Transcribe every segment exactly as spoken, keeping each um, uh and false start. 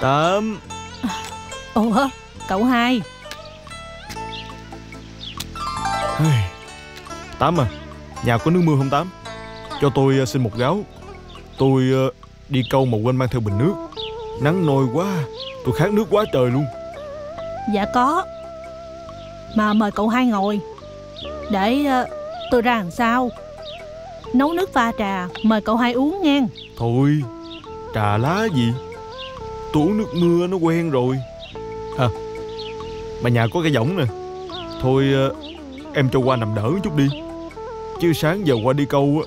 Tôm. Ủa, cậu hai. Tám à, nhà có nước mưa không Tám? Cho tôi xin một gáo. Tôi đi câu mà quên mang theo bình nước. Nắng nôi quá, tôi khát nước quá trời luôn. Dạ có. Mà mời cậu hai ngồi. Để tôi ra làm sao nấu nước pha trà mời cậu hai uống nghe. Thôi, trà lá gì, tôi uống nước mưa nó quen rồi. À, mà nhà có cái võng nè. Thôi em cho qua nằm đỡ chút đi, chứ sáng giờ qua đi câu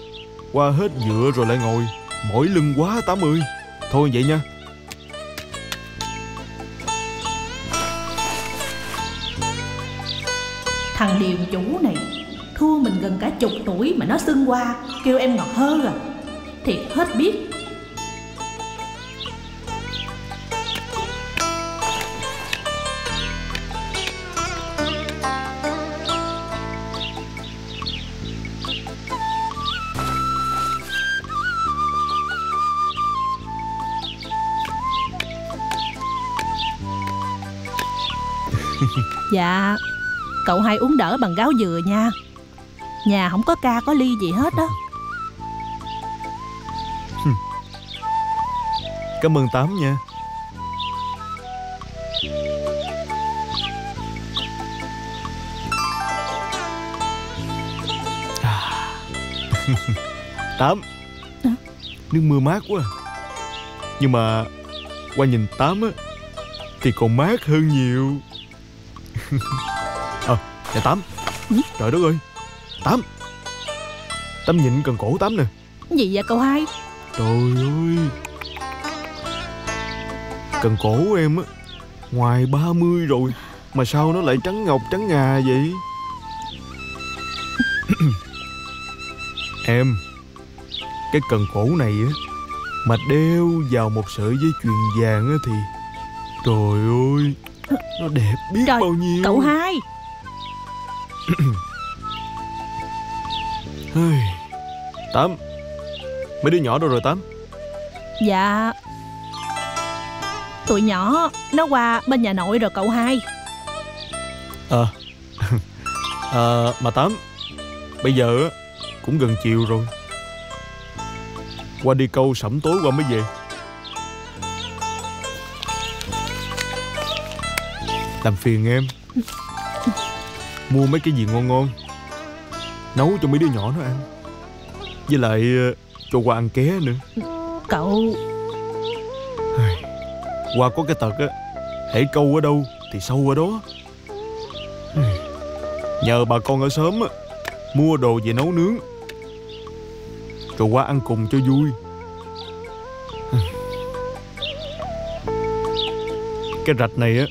qua hết dựa rồi lại ngồi mỏi lưng quá Tám ơi. Thôi vậy nha. Thằng điềm chủ này thua mình gần cả chục tuổi mà nó xưng qua kêu em ngọt hơn à, thiệt hết biết. Dạ, cậu hai uống đỡ bằng gáo dừa nha. Nhà không có ca có ly gì hết đó. Cảm ơn Tám nha. Tám, nước mưa mát quá. Nhưng mà qua nhìn Tám á thì còn mát hơn nhiều. Ờ, à, nhà Tám. Trời đất ơi, Tám. Tám nhịn cần cổ Tám nè. Gì vậy cậu hai? Trời ơi, cần cổ em á ngoài ba mươi rồi mà sao nó lại trắng ngọc trắng ngà vậy? Em, cái cần cổ này á mà đeo vào một sợi dây chuyền vàng á thì trời ơi, nó đẹp biết trời, bao nhiêu. Cậu hai. Tám, mấy đứa nhỏ đâu rồi Tám? Dạ, tụi nhỏ nó qua bên nhà nội rồi cậu hai. Ờ à, à, mà Tám, bây giờ cũng gần chiều rồi, qua đi câu sẩm tối qua mới về. Làm phiền em mua mấy cái gì ngon ngon nấu cho mấy đứa nhỏ nó ăn, với lại cho qua ăn ké nữa. Cậu qua có cái tật á, hễ câu ở đâu thì sâu ở đó. Nhờ bà con ở xóm á mua đồ về nấu nướng rồi qua ăn cùng cho vui. Cái rạch này á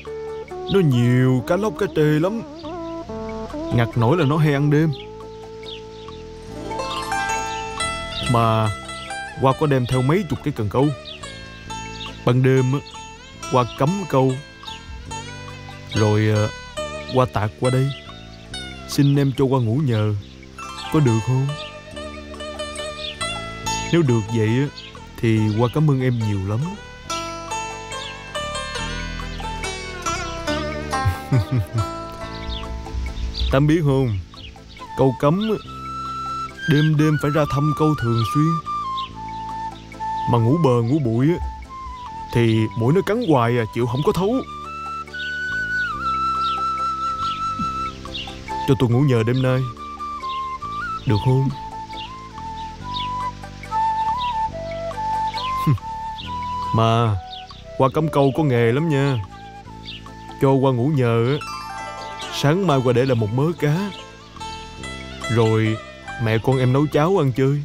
nó nhiều cá lóc cá trê lắm, ngặt nổi là nó hay ăn đêm. Mà qua có đem theo mấy chục cái cần câu. Ban đêm á qua cắm câu rồi qua tạt qua đây xin em cho qua ngủ nhờ, có được không? Nếu được vậy á thì qua cảm ơn em nhiều lắm. Tám biết không, câu cấm đêm đêm phải ra thăm câu thường xuyên, mà ngủ bờ ngủ bụi thì mũi nó cắn hoài à, chịu không có thấu. Cho tôi ngủ nhờ đêm nay được không? Mà qua cắm câu có nghề lắm nha, cho qua ngủ nhờ á, sáng mai qua để là một mớ cá rồi mẹ con em nấu cháo ăn chơi.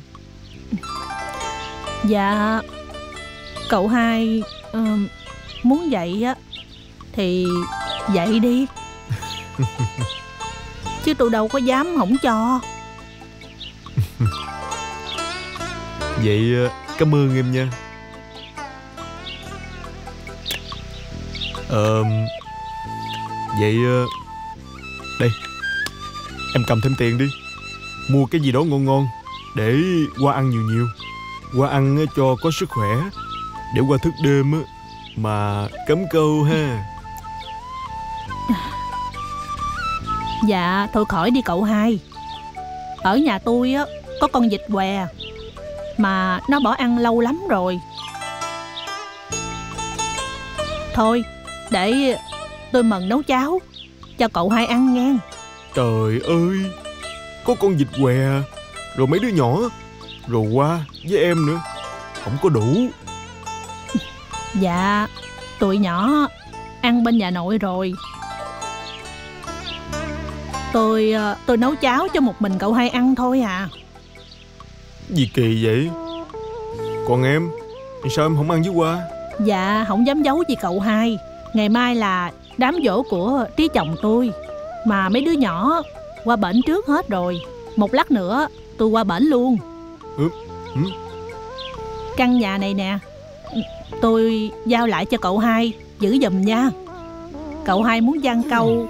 Dạ, cậu hai uh, muốn dậy á thì dậy đi. Chứ tụi đâu có dám không cho. Vậy cảm ơn em nha. Ờ uh, Vậy đây, em cầm thêm tiền đi, mua cái gì đó ngon ngon để qua ăn nhiều nhiều, qua ăn cho có sức khỏe, để qua thức đêm mà cắm câu ha. Dạ thôi khỏi đi cậu hai. Ở nhà tôi á có con vịt què mà nó bỏ ăn lâu lắm rồi. Thôi để tôi mần nấu cháo cho cậu hai ăn nghe. Trời ơi, có con vịt què rồi mấy đứa nhỏ rồi qua với em nữa, không có đủ. Dạ tụi nhỏ ăn bên nhà nội rồi. Tôi tôi nấu cháo cho một mình cậu hai ăn thôi à. Gì kỳ vậy? Còn em, sao em không ăn với qua? Dạ không dám giấu gì cậu hai. Ngày mai là đám giỗ của tía chồng tôi, mà mấy đứa nhỏ qua bển trước hết rồi. Một lát nữa tôi qua bển luôn. ừ. Ừ. Căn nhà này nè tôi giao lại cho cậu hai giữ giùm nha. Cậu hai muốn giăng câu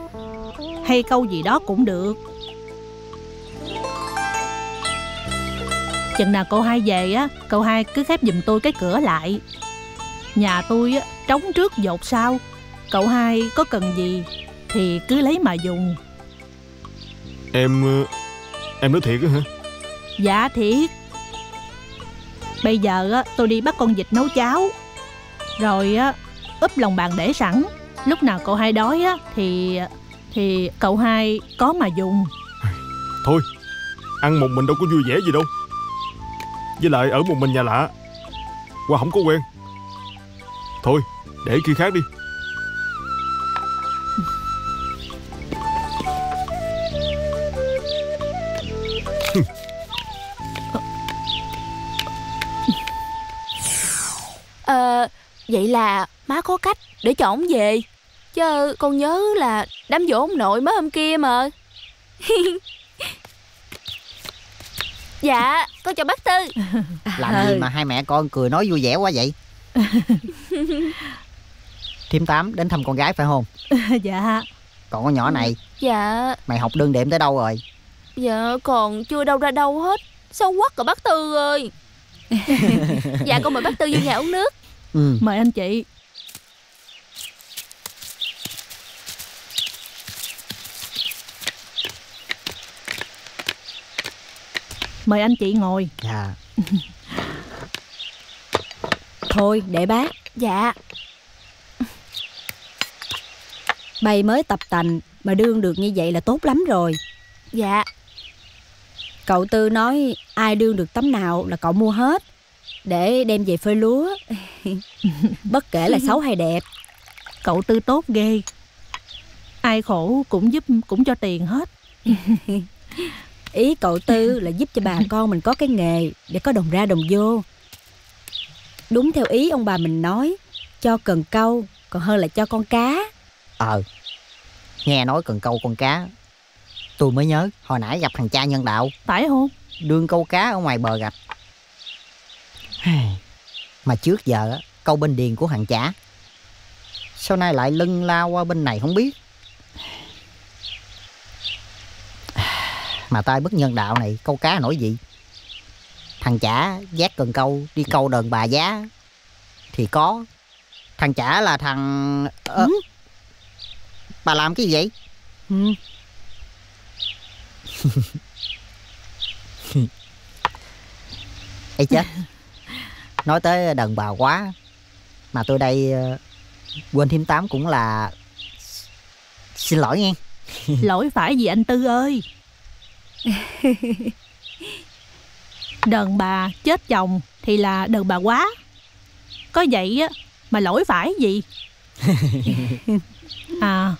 hay câu gì đó cũng được. Chừng nào cậu hai về á, cậu hai cứ khép giùm tôi cái cửa lại. Nhà tôi á trống trước dột sau, cậu hai có cần gì thì cứ lấy mà dùng. Em em nói thiệt á hả? Dạ thiệt. Bây giờ á tôi đi bắt con vịt nấu cháo, rồi á úp lòng bàn để sẵn. Lúc nào cậu hai đói á thì thì cậu hai có mà dùng. Thôi, ăn một mình đâu có vui vẻ gì đâu. Với lại ở một mình nhà lạ, qua không có quen. Thôi, để khi khác đi. Ờ, vậy là má có cách để cho ổng về. Chứ con nhớ là đám giỗ ông nội mới hôm kia mà. Dạ, con chào bác Tư. Làm gì mà hai mẹ con cười nói vui vẻ quá vậy? Thím Tám đến thăm con gái phải không? Dạ. Còn con nhỏ này? Dạ. Mày học đơn điểm tới đâu rồi? Dạ, còn chưa đâu ra đâu hết. Sao quắc rồi bác Tư ơi. Dạ, con mời bác Tư vô nhà uống nước. Ừ. Mời anh chị. Mời anh chị ngồi. Dạ. Thôi để bác. Dạ. Bày mới tập tành mà đương được như vậy là tốt lắm rồi. Dạ. Cậu Tư nói ai đương được tấm nào là cậu mua hết, để đem về phơi lúa. Bất kể là xấu hay đẹp. Cậu Tư tốt ghê. Ai khổ cũng giúp, cũng cho tiền hết. Ý cậu Tư là giúp cho bà con mình có cái nghề để có đồng ra đồng vô. Đúng theo ý ông bà mình nói, cho cần câu còn hơn là cho con cá. Ờ, nghe nói cần câu con cá tôi mới nhớ hồi nãy gặp thằng cha nhân đạo. Phải không? Đương câu cá ở ngoài bờ rạch. Mà trước giờ câu bên điền của thằng cha, sau nay lại lưng lao qua bên này không biết. Mà tay bất nhân đạo này câu cá nổi gì. Thằng chả vác cần câu đi câu đờn bà giá thì có. Thằng chả là thằng... Ờ... Ừ. Bà làm cái gì vậy? Ừ. Ê chết. Nói tới đờn bà quá mà tôi đây quên Thím Tám cũng là... Xin lỗi nghe. Lỗi phải gì anh Tư ơi. Đờn bà chết chồng thì là đờn bà quá. Có vậy á mà lỗi phải gì. À,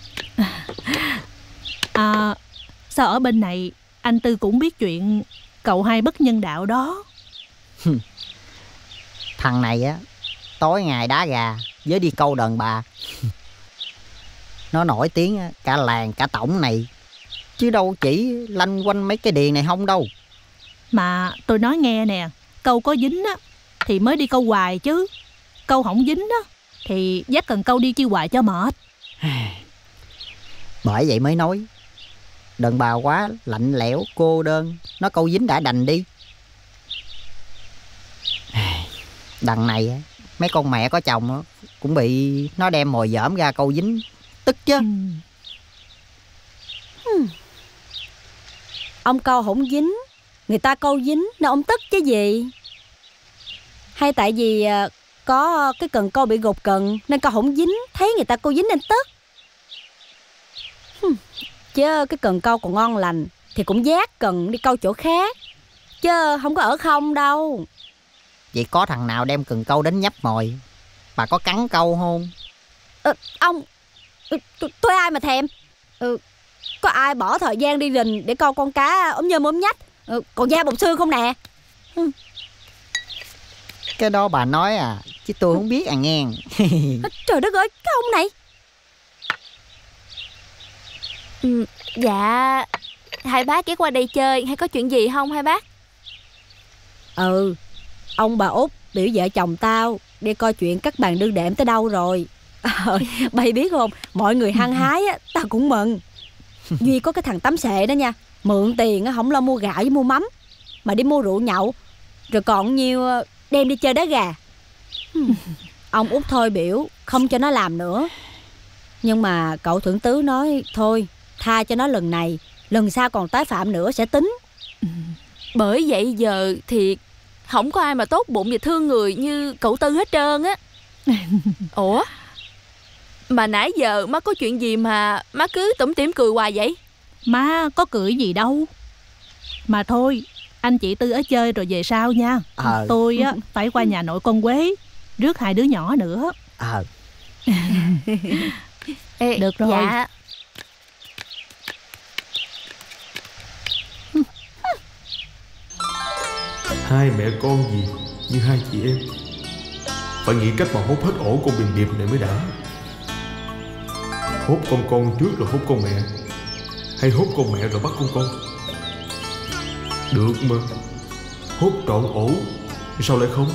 à, sao ở bên này anh Tư cũng biết chuyện cậu hai bất nhân đạo đó. Thằng này á tối ngày đá gà với đi câu đờn bà. Nó nổi tiếng cả làng cả tổng này, chứ đâu chỉ lanh quanh mấy cái điền này không đâu. Mà tôi nói nghe nè, câu có dính á thì mới đi câu hoài chứ. Câu không dính á thì dắt cần câu đi chi hoài cho mệt. Bởi vậy mới nói đàn bà quá lạnh lẽo cô đơn. Nó câu dính đã đành đi. Đằng này mấy con mẹ có chồng cũng bị nó đem mồi dởm ra câu dính, tức chứ. Ừ. Ông câu không dính, người ta câu dính nên ông tức chứ gì. Hay tại vì có cái cần câu bị gục cần nên câu không dính, thấy người ta câu dính nên tức. Chứ cái cần câu còn ngon lành thì cũng giác cần đi câu chỗ khác, chứ không có ở không đâu. Vậy có thằng nào đem cần câu đến nhấp mồi, bà có cắn câu không? Ờ, ông, tôi ai mà thèm. Ừ, có ai bỏ thời gian đi rình để câu con cá ốm nhơm ốm nhách, ừ, còn da bọc xương không nè. Ừ. Cái đó bà nói à, chứ tôi không biết à nghe. Trời đất ơi, cái ông này. Ừ, dạ, hai bác ghé qua đây chơi hay có chuyện gì không hai bác? Ừ, ông bà Út biểu vợ chồng tao đi coi chuyện các bàn đương đệm tới đâu rồi. À, bay biết không, mọi người hăng hái á, tao cũng mừng. Duy có cái thằng tắm sệ đó nha, mượn tiền á, không lo mua gạo với mua mắm mà đi mua rượu nhậu, rồi còn nhiều đem đi chơi đá gà. Ông Út thôi biểu không cho nó làm nữa, nhưng mà cậu thượng tứ nói thôi tha cho nó lần này, lần sau còn tái phạm nữa sẽ tính. Bởi vậy giờ thì không có ai mà tốt bụng và thương người như cậu Tư hết trơn á. Ủa, mà nãy giờ má có chuyện gì mà má cứ tủm tỉm cười hoài vậy? Má có cười gì đâu. Mà thôi, anh chị Tư ở chơi rồi về sau nha. Ờ. Tôi á phải qua nhà nội con Quế rước hai đứa nhỏ nữa. Ờ. Ê, được rồi. Dạ. Hai mẹ con gì như hai chị em, phải nghĩ cách mà hốt hết ổ con Bình Điệp này mới đã. Hốt con con trước rồi hốt con mẹ, hay hốt con mẹ rồi bắt con con? Được mà, hốt trọn ổ sao lại không?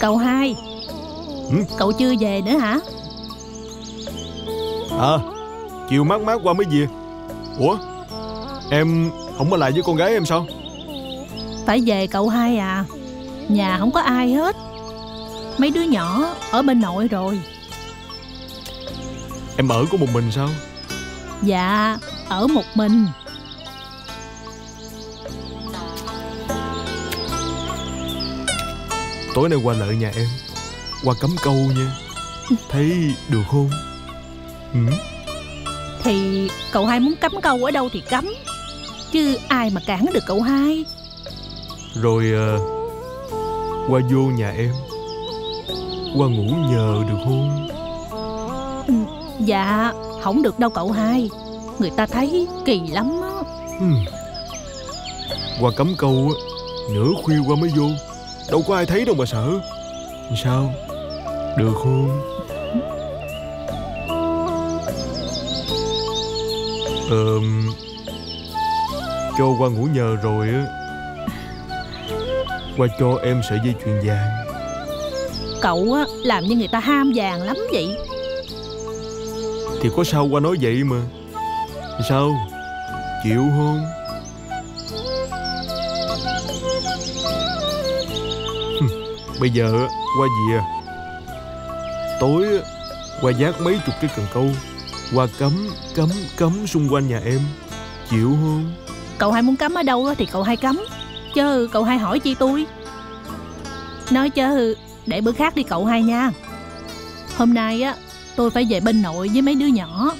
Cậu hai, ừ? Cậu chưa về nữa hả? Ờ, à, chiều mát mát qua mới về. Ủa, em không có lại với con gái em sao? Phải về cậu hai à, nhà không có ai hết, mấy đứa nhỏ ở bên nội rồi. Em ở có một mình sao? Dạ, ở một mình. Tối nay qua lợi nhà em, qua cắm câu nha, thấy được không? Ừ. Thì cậu hai muốn cắm câu ở đâu thì cắm, chứ ai mà cản được cậu hai. Rồi à, qua vô nhà em, qua ngủ nhờ được không? Ừ, dạ, không được đâu cậu hai, người ta thấy kỳ lắm á. Ừ. Qua cắm câu á, nửa khuya qua mới vô, đâu có ai thấy đâu mà sợ. Sao? Được không? Ờ, cho qua ngủ nhờ rồi á, qua cho em sợi dây chuyền vàng. Cậu á làm như người ta ham vàng lắm vậy. Thì có sao qua nói vậy mà. Sao? Chịu không? Bây giờ qua gì à? Tối qua giác mấy chục cái cần câu, qua cắm cắm cắm xung quanh nhà em, chịu không? Cậu hai muốn cắm ở đâu thì cậu hai cắm, chứ cậu hai hỏi chi tôi. Nói chứ để bữa khác đi cậu hai nha. Hôm nay á tôi phải về bên nội với mấy đứa nhỏ.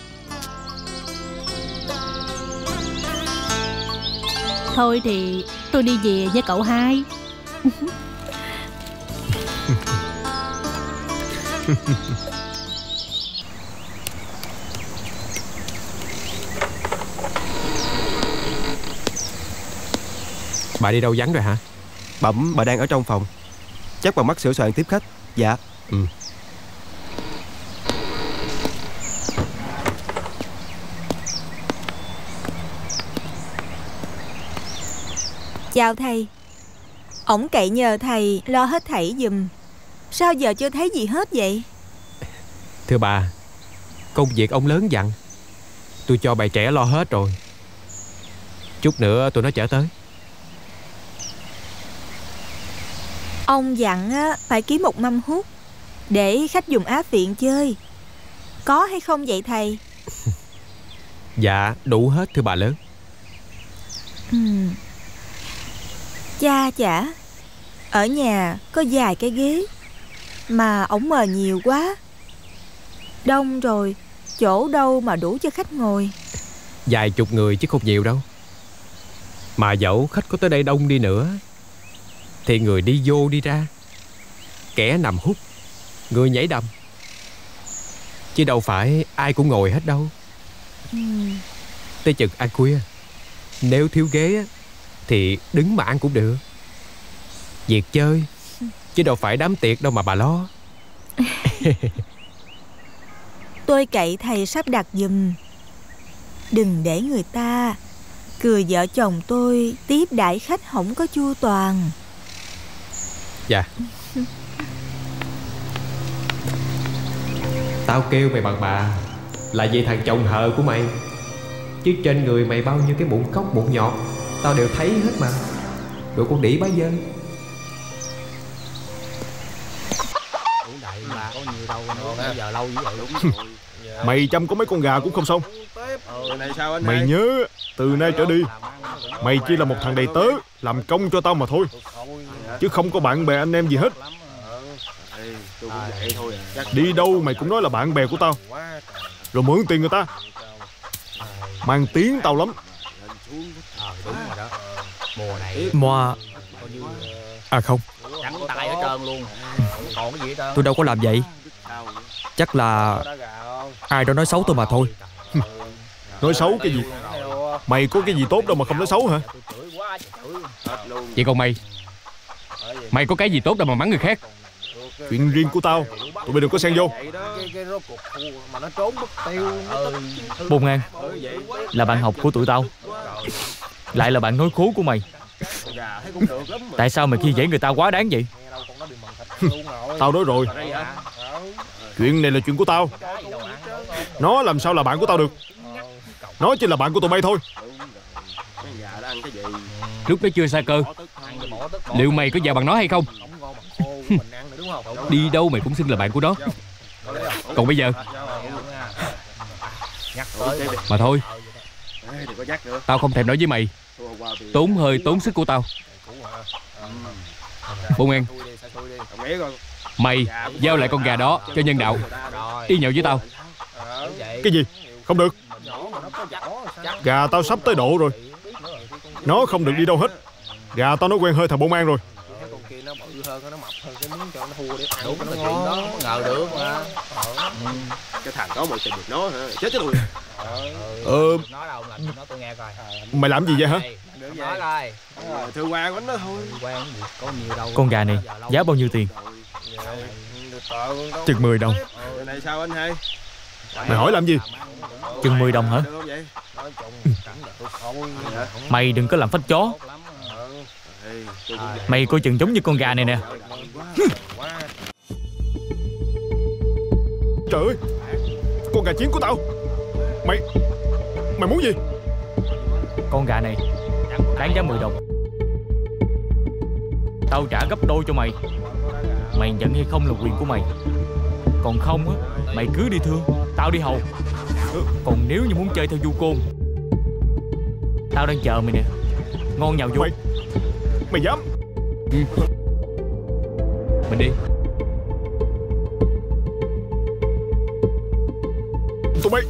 Thôi thì tôi đi về với cậu hai. Bà đi đâu vắng rồi hả? Bẩm bà đang ở trong phòng, chắc bà mắc sửa soạn tiếp khách. Dạ. Ừ. Chào thầy. Ổng cậy nhờ thầy lo hết thảy giùm. Sao giờ chưa thấy gì hết vậy? Thưa bà, công việc ông lớn dặn, tôi cho bà trẻ lo hết rồi. Chút nữa tụi nó trở tới. Ông dặn phải kiếm một mâm hút để khách dùng Á Viện chơi. Có hay không vậy thầy? Dạ đủ hết thưa bà lớn. Ừ. Cha chả ở nhà có vài cái ghế mà ổng mời nhiều quá, đông rồi, chỗ đâu mà đủ cho khách ngồi. Vài chục người chứ không nhiều đâu. Mà dẫu khách có tới đây đông đi nữa thì người đi vô đi ra, kẻ nằm hút, người nhảy đầm, chứ đâu phải ai cũng ngồi hết đâu. Ừ. Tới chừng ăn khuya, nếu thiếu ghế thì đứng mà ăn cũng được. Việc chơi chứ đâu phải đám tiệc đâu mà bà lo. Tôi cậy thầy sắp đặt giùm, đừng để người ta cười vợ chồng tôi tiếp đãi khách không có chu toàn. Dạ. Tao kêu mày bằng bà là vì thằng chồng hờ của mày, chứ trên người mày bao nhiêu cái bụng cóc bụng nhọt tao đều thấy hết mà. Đồ con đĩ bá dơ. Mày chăm có mấy con gà cũng không xong. Mày nhớ, từ nay trở đi mày chỉ là một thằng đầy tớ làm công cho tao mà thôi, chứ không có bạn bè anh em gì hết. Đi đâu mày cũng nói là bạn bè của tao, rồi mượn tiền người ta, mang tiếng tao lắm. Moa. À không, tôi đâu có làm vậy. Chắc là ai đó nói xấu tôi mà thôi. Nói xấu cái gì? Mày có cái gì tốt đâu mà không nói xấu hả? Vậy còn mày, mày có cái gì tốt đâu mà mắng người khác? Chuyện riêng của tao, tụi mày đừng có xen vô. Bông An là bạn học của tụi tao, lại là bạn nói khố của mày. Tại sao mày khi dễ người ta quá đáng vậy? Tao nói rồi, chuyện này là chuyện của tao. Nó làm sao là bạn của tao được? Nó chỉ là bạn của tụi bay thôi. Lúc nó chưa xa cơ, liệu mày có già bằng nó hay không? Đi đâu mày cũng xưng là bạn của nó. Còn bây giờ mà thôi, tao không thèm nói với mày. Tốn hơi tốn sức của tao. Bông An, mày giao lại con gà đó cho nhân đạo. Đi nhậu với tao. Cái gì? Không được. Gà tao sắp tới độ rồi, nó không được đi đâu hết. Gà tao nó quen hơi thằng Bông An rồi. Cái thằng có một tình được nó chết chứ. Ờ, mày làm gì vậy hả? Con gà này giá bao nhiêu tiền? Chừng mười đồng. Mày hỏi làm gì? Chừng mười đồng hả? Ừ. Mày đừng có làm phách chó. Mày coi chừng giống như con gà này nè. Trời ơi, con gà chiến của tao. Mày Mày muốn gì? Con gà này đáng giá mười đồng, tao trả gấp đôi cho mày. Mày nhận hay không là quyền của mày, còn không á, mày cứ đi thương, tao đi hầu. Còn nếu như muốn chơi theo du côn, tao đang chờ mày nè. Ngon nhào vô. Mày Mày dám? Ừ. Mình đi. Tụi mày.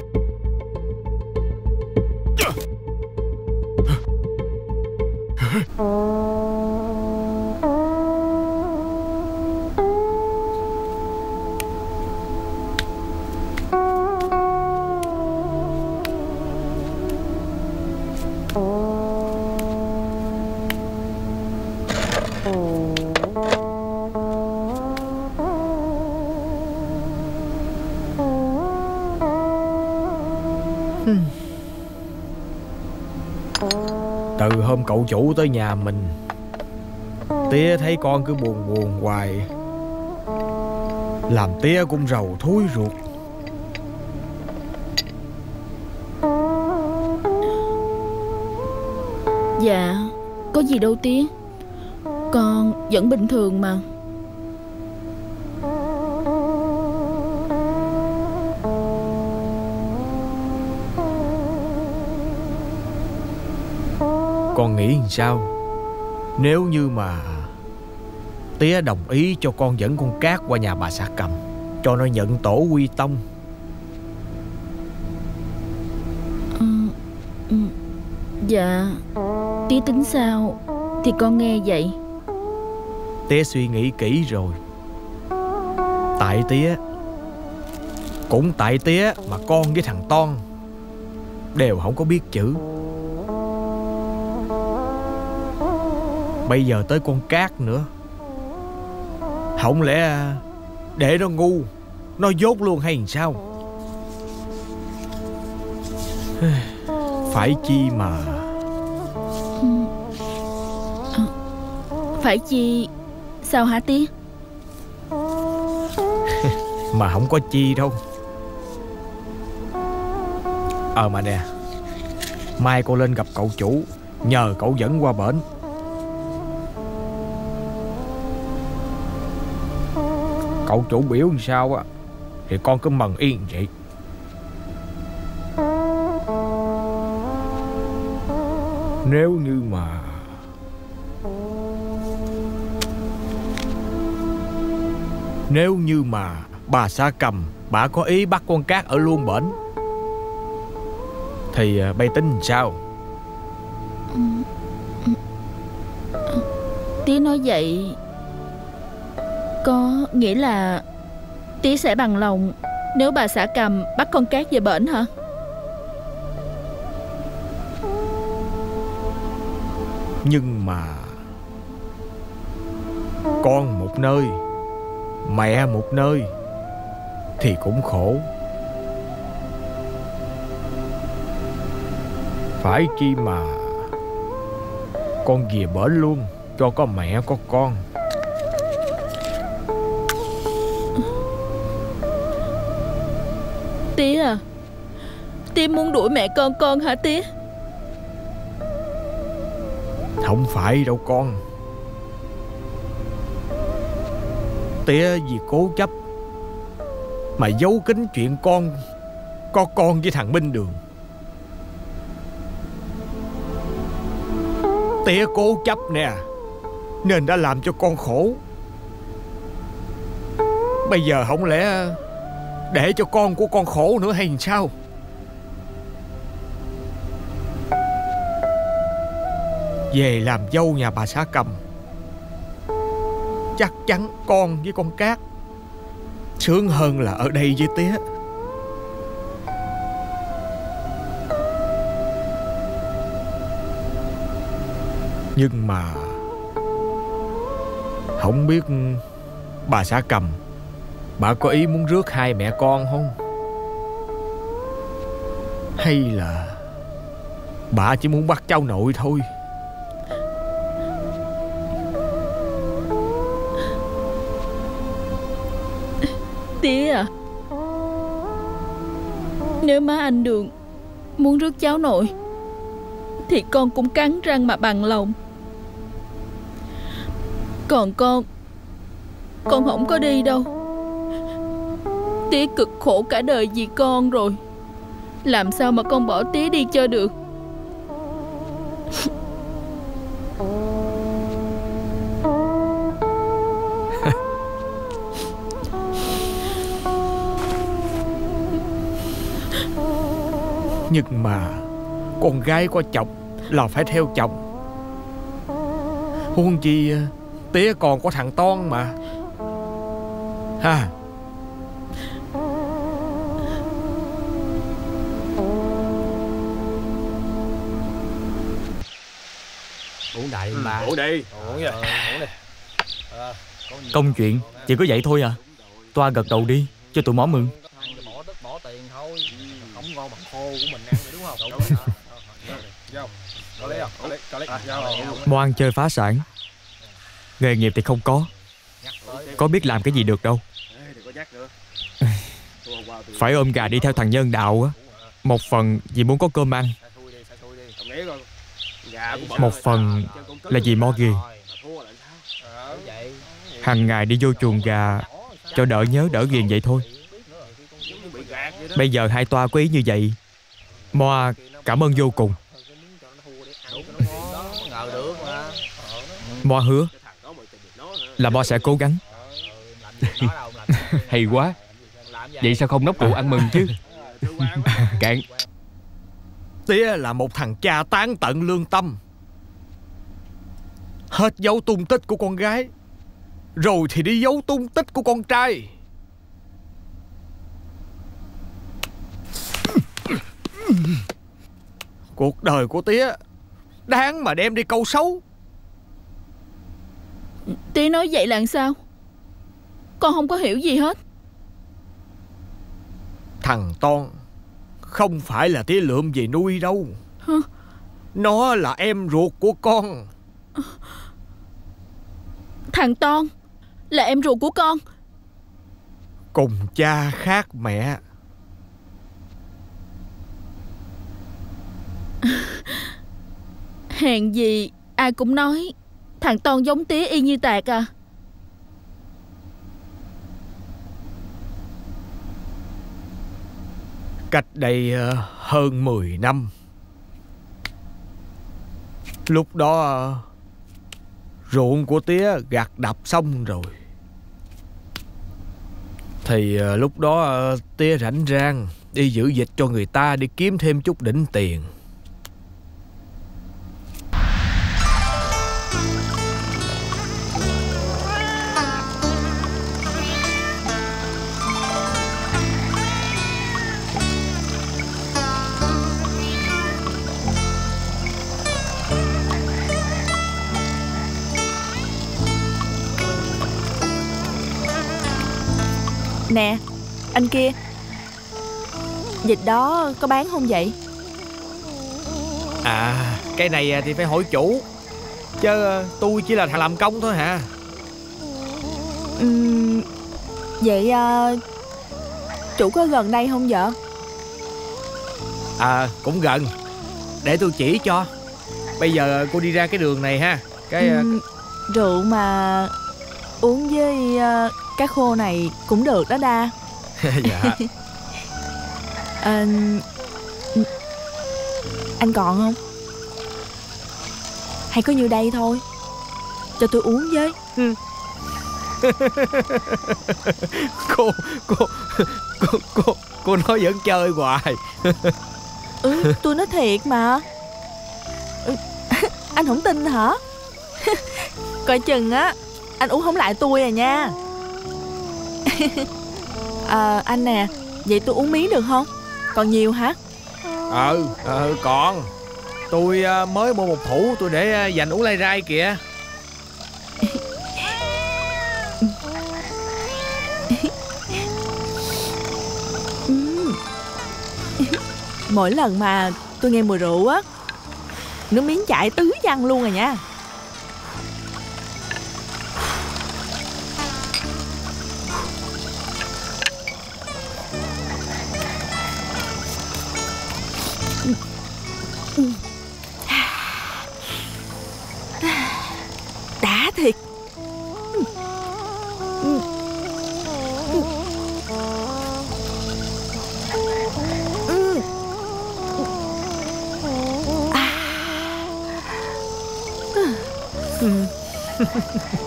Từ hôm cậu chủ tới nhà mình, tía thấy con cứ buồn buồn hoài. Làm tía cũng rầu thối ruột. Dạ, có gì đâu tía, con vẫn bình thường mà. Con nghĩ làm sao nếu như mà tía đồng ý cho con dẫn con Cát qua nhà bà Xã Cầm cho nó nhận tổ quy tông? Ừ, ừ, dạ tía tính sao thì con nghe vậy. Tía suy nghĩ kỹ rồi. Tại tía, cũng tại tía mà con với thằng Ton đều không có biết chữ. Bây giờ tới con Cát nữa, không lẽ để nó ngu, nó dốt luôn hay sao? Phải chi mà Phải chi sao hả tía? Mà không có chi đâu. Ờ mà nè, mai cô lên gặp cậu chủ, nhờ cậu dẫn qua bển. Cậu chủ biểu làm sao á thì con cứ mần yên vậy. Nếu như mà Nếu như mà bà Xã Cầm bà có ý bắt con Cát ở luôn bển thì bay tính làm sao? Tía nói vậy có nghĩa là tía sẽ bằng lòng nếu bà Xã Cầm bắt con Cát về bển hả? Nhưng mà con một nơi, mẹ một nơi thì cũng khổ. Phải chi mà con về bển luôn cho có mẹ có con. Tía à, tía muốn đuổi mẹ con con hả tía? Không phải đâu con. Tía vì cố chấp mà giấu kín chuyện con có con với thằng Minh Đường. Tía cố chấp nè, nên đã làm cho con khổ. Bây giờ không lẽ để cho con của con khổ nữa hay sao? Về làm dâu nhà bà Xã Cầm, chắc chắn con với con Cát sướng hơn là ở đây với tía. Nhưng mà không biết bà Xã Cầm bà có ý muốn rước hai mẹ con không? Hay là bà chỉ muốn bắt cháu nội thôi? Tía à, nếu má anh Đường muốn rước cháu nội thì con cũng cắn răng mà bằng lòng. Còn con, con không có đi đâu. Tía cực khổ cả đời vì con rồi, làm sao mà con bỏ tía đi cho được. Nhưng mà con gái có chồng là phải theo chồng, huống chi tía còn có thằng Ton mà. Ha, uống đại bà. Uống đi. Công chuyện chỉ có vậy thôi à. Toa gật đầu đi cho tụi mỏ mừng. Mo ăn chơi phá sản, nghề nghiệp thì không có, có biết làm cái gì được đâu. Phải ôm gà đi theo thằng nhân đạo á. Một phần vì muốn có cơm ăn, một phần là vì Mo Ghi. Hàng ngày đi vô chuồng gà cho đỡ nhớ đỡ ghiền vậy thôi. Bây giờ hai toa có ý như vậy, Moa cảm ơn vô cùng. Moa hứa là Moa sẽ cố gắng. Hay quá. Vậy sao không nốc rượu ăn mừng chứ? Cạn. Tía là một thằng cha tán tận lương tâm, hết giấu tung tích của con gái rồi thì đi giấu tung tích của con trai. Cuộc đời của tía đáng mà đem đi câu xấu. Tía nói vậy là sao? Con không có hiểu gì hết. Thằng Ton không phải là tía lượm về nuôi đâu. Nó là em ruột của con. Thằng Ton là em ruột của con? Cùng cha khác mẹ. Hèn gì ai cũng nói thằng Ton giống tía y như tạc à. Cách đây hơn mười năm, lúc đó ruộng của tía gặt đập xong rồi. Thì lúc đó tía rảnh rang đi giữ dịch cho người ta để kiếm thêm chút đỉnh tiền. Nè, anh kia, vịt đó có bán không vậy? À, cái này thì phải hỏi chủ, chứ tôi chỉ là thằng làm công thôi hả? uhm, Vậy à, chủ có gần đây không vợ? À, cũng gần. Để tôi chỉ cho. Bây giờ cô đi ra cái đường này ha. Cái uhm, rượu mà uống với... À... cá khô này cũng được đó Đa. Dạ. À, anh còn không? Hay có nhiêu đây thôi cho tôi uống với. Ừ. cô, cô cô cô cô nói vẫn chơi hoài. Ừ, tôi nói thiệt mà. Ừ, anh không tin hả? Coi chừng á, anh uống không lại tôi à nha. À, anh nè, vậy tôi uống miếng được không? Còn nhiều hả? Ừ, ừ còn. Tôi mới mua một hũ, tôi để dành uống lai rai kìa. Mỗi lần mà tôi nghe mùi rượu á, nước miếng chảy tứ văng luôn rồi nha. Đã thiệt.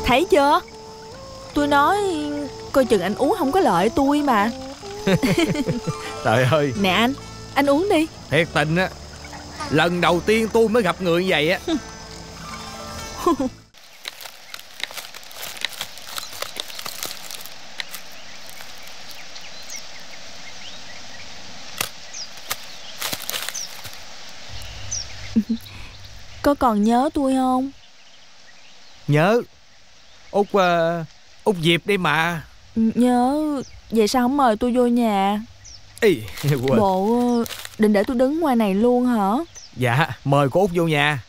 Thấy chưa? Tôi nói coi chừng anh uống không có lợi tôi mà. Trời ơi. Nè anh, anh uống đi. Thiệt tình á, lần đầu tiên tôi mới gặp người như vậy á. Có còn nhớ tôi không? Nhớ. Út uh, Út Diệp đi mà. Nhớ. Vậy sao không mời tôi vô nhà? Ý, quên. Bộ định để tôi đứng ngoài này luôn hả? Dạ, mời cô Út vô nhà.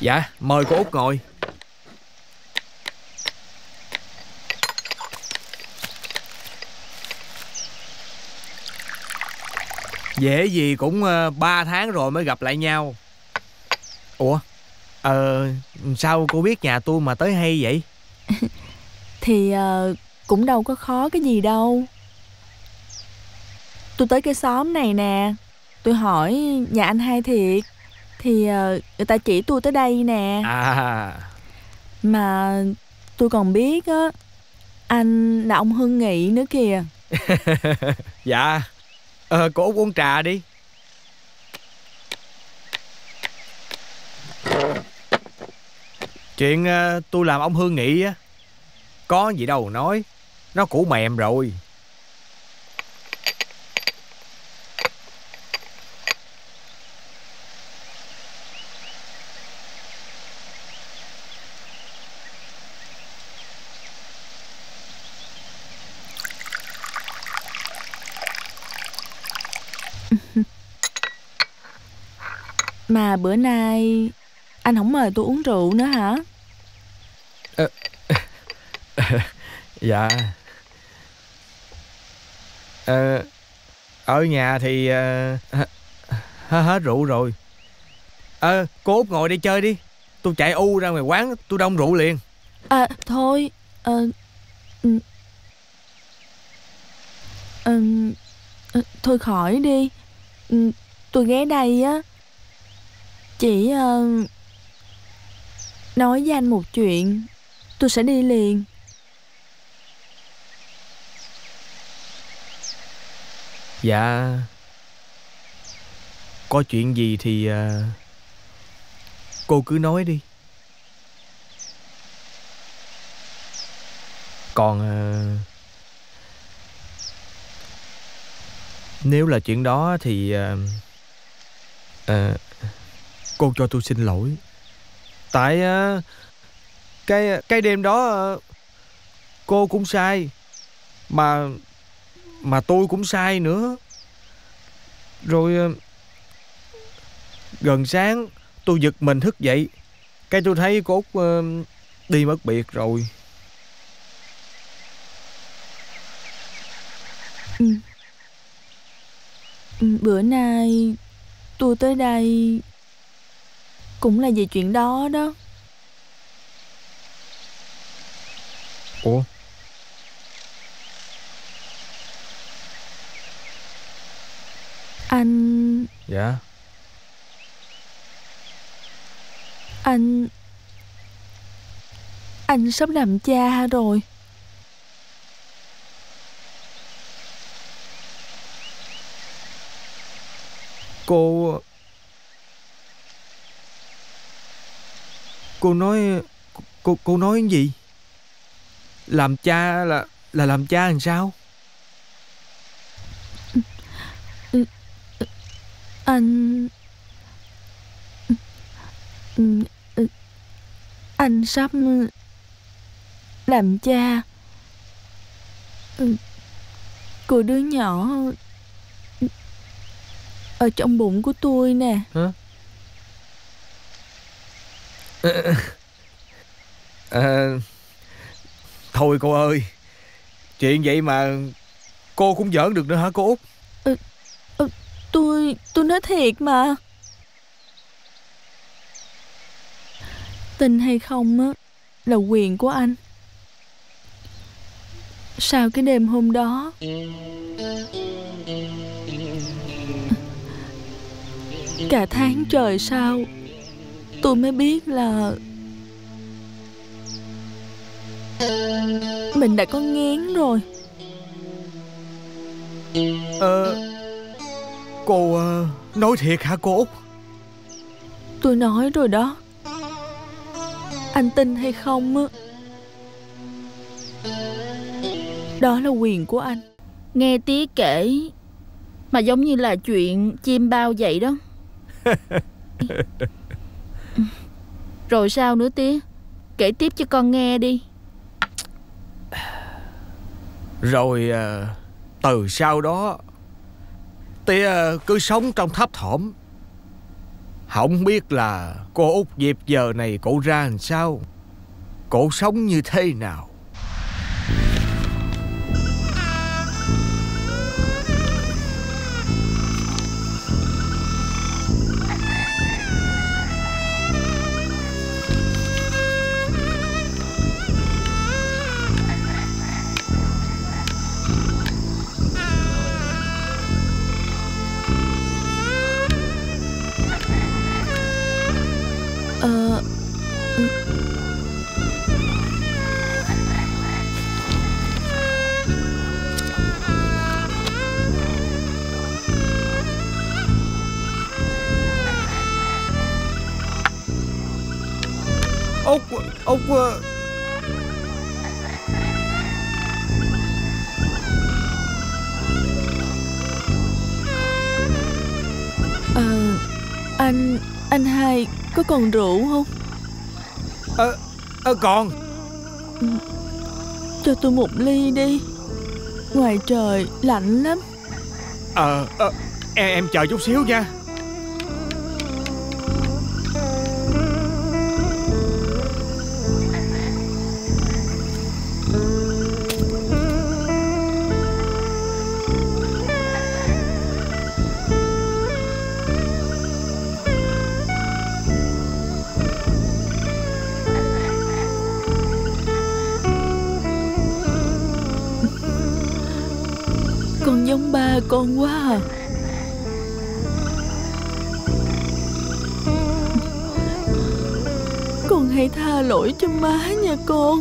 Dạ, mời cô Út ngồi. Dễ gì cũng ba tháng rồi mới gặp lại nhau. Ủa, ờ, sao cô biết nhà tôi mà tới hay vậy? Thì ờ, cũng đâu có khó cái gì đâu. Tôi tới cái xóm này nè, tôi hỏi nhà anh hai thiệt, thì ờ, người ta chỉ tôi tới đây nè. À. Mà tôi còn biết á, anh là ông Hưng Nghị nữa kìa. Dạ. Ờ, cô Út uống trà đi. Chuyện uh, tôi làm ông Hương Nghị á, có gì đâu nói, nó cũ mềm rồi. Mà bữa nay anh không mời tôi uống rượu nữa hả? À, dạ. À, ở nhà thì à, hết rượu rồi. À, cô Út ngồi đây chơi đi. Tôi chạy u ra ngoài quán, tôi đông rượu liền. À, thôi. À, à, à, thôi khỏi đi. Tôi ghé đây á. Chỉ uh, nói với anh một chuyện, tôi sẽ đi liền. Dạ. Có chuyện gì thì uh, cô cứ nói đi. Còn uh, nếu là chuyện đó thì uh, uh, cô cho tôi xin lỗi. Tại cái cái đêm đó cô cũng sai, mà mà tôi cũng sai nữa. Rồi gần sáng tôi giật mình thức dậy, cái tôi thấy cô Út đi mất biệt rồi. Ừ. Bữa nay tôi tới đây cũng là về chuyện đó đó. Ủa? Anh... Dạ? Anh... Anh sắp làm cha rồi. Cô... Cô nói... Cô, cô nói cái gì? Làm cha là... Là làm cha làm sao? Anh... Anh sắp... làm cha... của đứa nhỏ... ở trong bụng của tôi nè. Hả? À, thôi cô ơi, chuyện vậy mà cô cũng giỡn được nữa hả cô Út? Ừ, ừ, tôi tôi nói thiệt mà. Tin hay không á là quyền của anh. Sau cái đêm hôm đó, cả tháng trời sau tôi mới biết là mình đã có ngén rồi. Ờ, cô nói thiệt hả cô Út? Tôi nói rồi đó. Anh tin hay không á, đó là quyền của anh. Nghe Tía kể mà giống như là chuyện chim bao vậy đó. Rồi sao nữa Tía? Kể tiếp cho con nghe đi. Rồi từ sau đó Tía cứ sống trong thấp thỏm. Không biết là cô Út Diệp giờ này cổ ra làm sao, cổ sống như thế nào. Út, Út, à, anh, anh hai có còn rượu không? Ờ, à, à, còn. Cho tôi một ly đi, ngoài trời lạnh lắm. Ờ, à, à, em, em chờ chút xíu nha. Giống ba con quá à. Con hãy tha lỗi cho má nha con.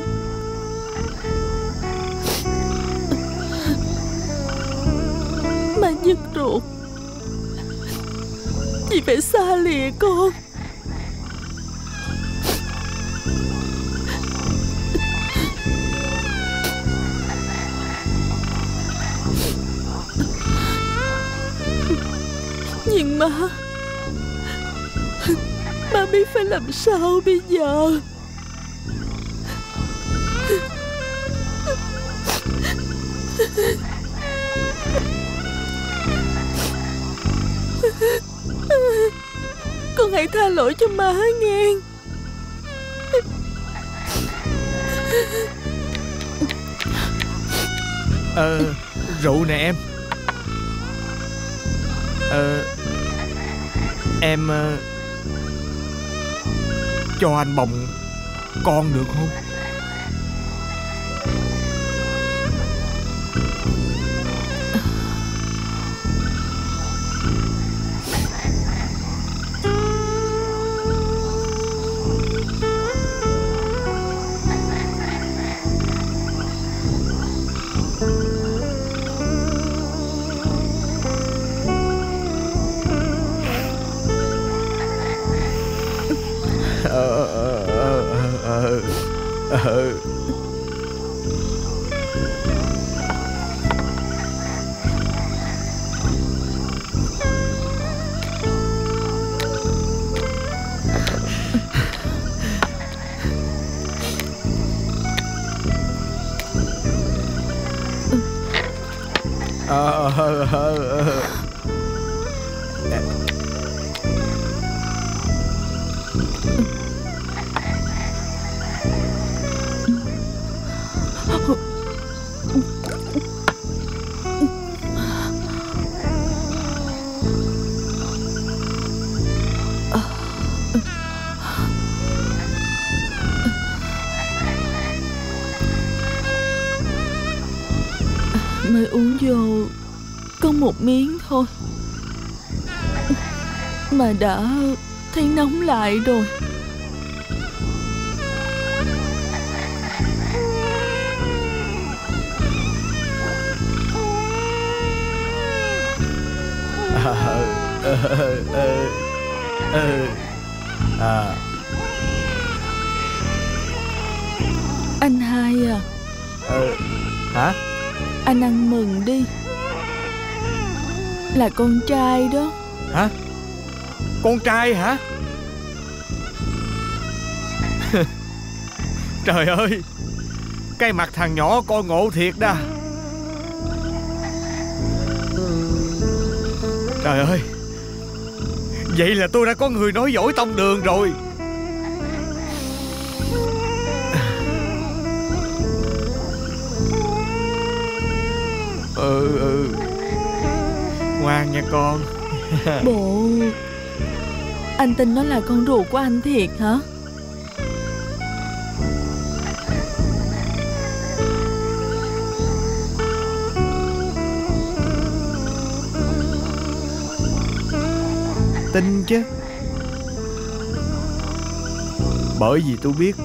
Má nhức ruột vì phải xa lìa con. Nhưng mà Má biết phải làm sao bây giờ. Con hãy tha lỗi cho má nghe. Ờ, rượu nè em. Ờ, em uh, cho anh bồng con được không? Mới uống vô có một miếng thôi mà đã thấy nóng lại rồi. Ờ, ờ, ờ, ờ, à. Anh hai à. Ờ, hả? Anh ăn mừng đi, là con trai đó. Hả? Con trai hả? Trời ơi, cái mặt thằng nhỏ con ngộ thiệt đó. Trời ơi, vậy là tôi đã có người nói dối tông đường rồi. Ừ ừ ngoan nha con. Bộ anh tin nó là con ruột của anh thiệt hả? Tin chứ, bởi vì tôi biết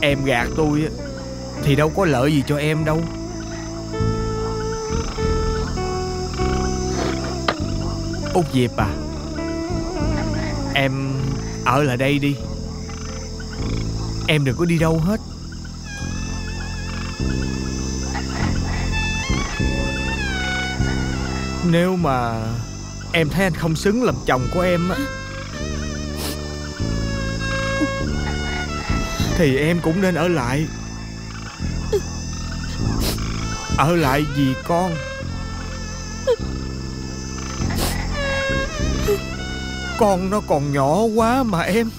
em gạt tôi thì đâu có lợi gì cho em đâu. Út Diệp à, em ở lại đây đi, em đừng có đi đâu hết. Nếu mà em thấy anh không xứng làm chồng của em á thì em cũng nên ở lại. Ở lại vì con. Con nó còn nhỏ quá mà em.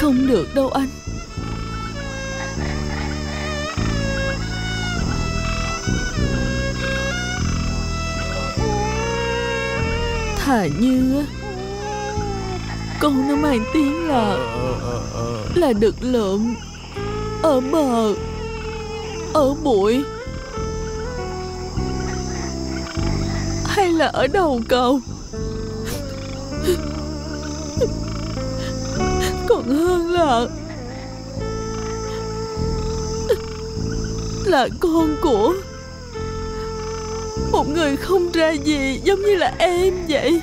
Không được đâu anh. Thà như con nó mang tiếng là là đực lượm ở bờ ở bụi hay là ở đầu cầu còn hơn là là con của một người không ra gì giống như là em vậy.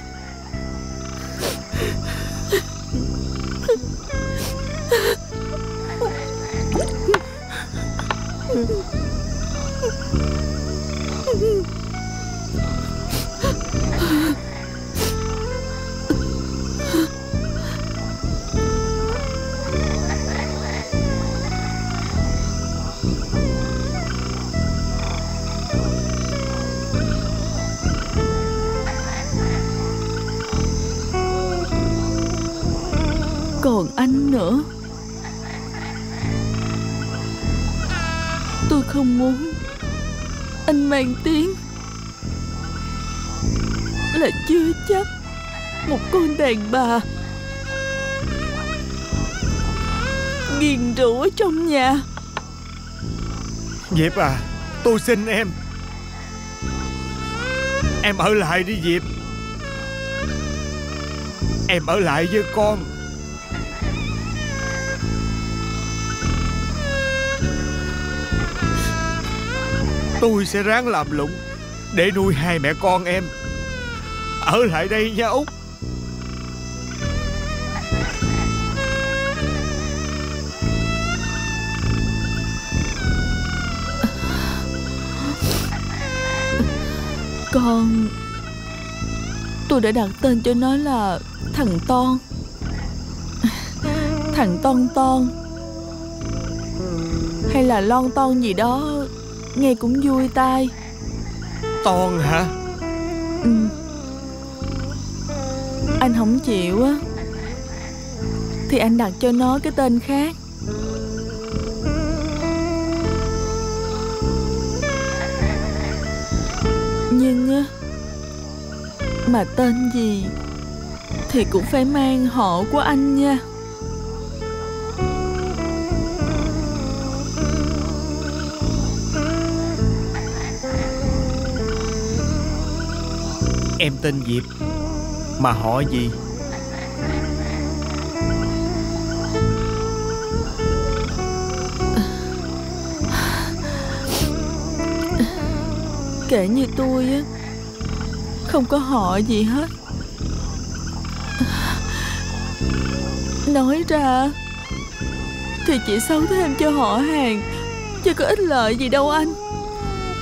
Còn anh nữa, tôi không muốn anh mang tiếng là chưa chấp một con đàn bà nghiền rũ ở trong nhà. Diệp à, tôi xin em, em ở lại đi Diệp. Em ở lại với con. Tôi sẽ ráng làm lụng để nuôi hai mẹ con em. Ở lại đây nha Út. Con, tôi đã đặt tên cho nó là thằng Ton. Thằng Ton Ton hay là Lon Ton gì đó, nghe cũng vui tai. Ton hả? Ừ. Anh không chịu á thì anh đặt cho nó cái tên khác. Nhưng á, mà tên gì thì cũng phải mang họ của anh nha. Em tên Diệp mà họ gì? Kể như tôi á, không có họ gì hết. Nói ra thì chỉ xấu thêm cho họ hàng chứ có ích lợi gì đâu anh.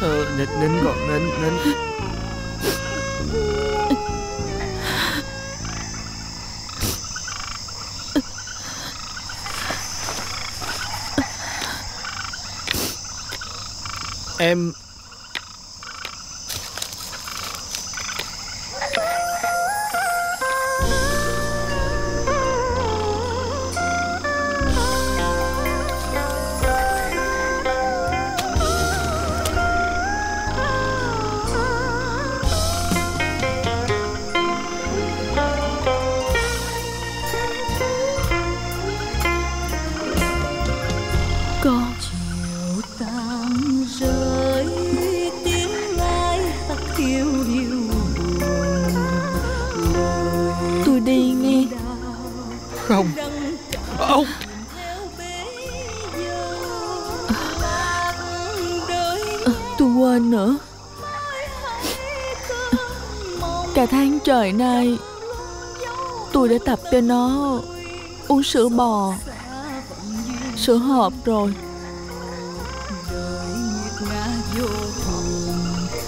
Ừ, nín nín con, nín nín. Em... Cả tháng trời nay tôi đã tập cho nó uống sữa bò, sữa hộp rồi.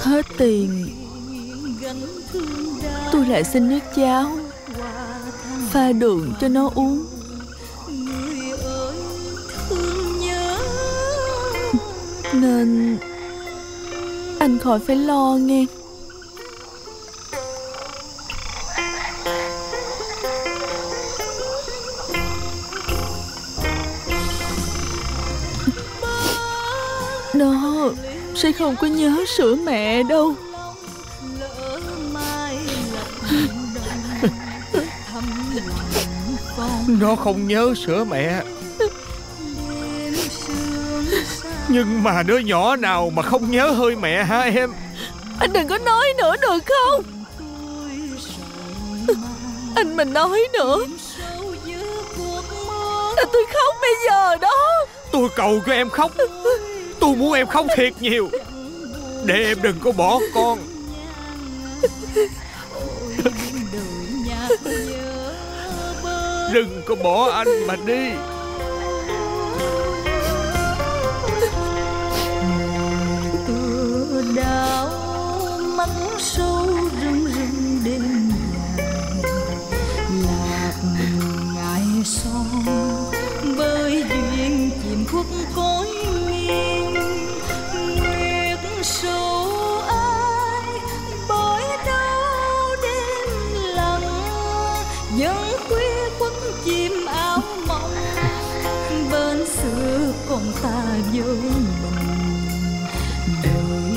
Hết tiền tôi lại xin nước cháo pha đường cho nó uống. Nên anh khỏi phải lo nghe. Nó sẽ không có nhớ sữa mẹ đâu. Nó không nhớ sữa mẹ, nhưng mà đứa nhỏ nào mà không nhớ hơi mẹ hả em? Anh đừng có nói nữa được không? Anh mình nói nữa là tôi khóc bây giờ đó. Tôi cầu cho em khóc. Tôi muốn em khóc thiệt nhiều để em đừng có bỏ con. Đừng có bỏ anh mà đi. Đào mắng sâu rừng rừng đêm lạc ngại son bơi duyên chìm khuất cõi miên nguyệt sâu ai bói đau đêm lặng dân khuya quấn chim áo mộng bên xưa còn ta vô mình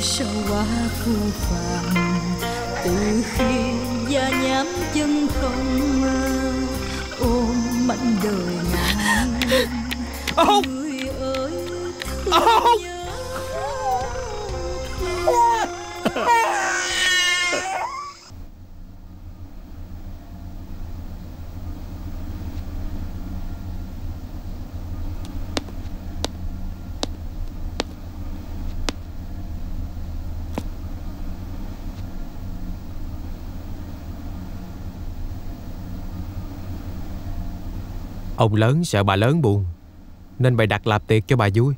sao quá phu phàng từ khi da nhám chân không ôm mảnh đời ngàn ông ơi ông Ông lớn sợ bà lớn buồn nên bày đặt lạp tiệc cho bà vui.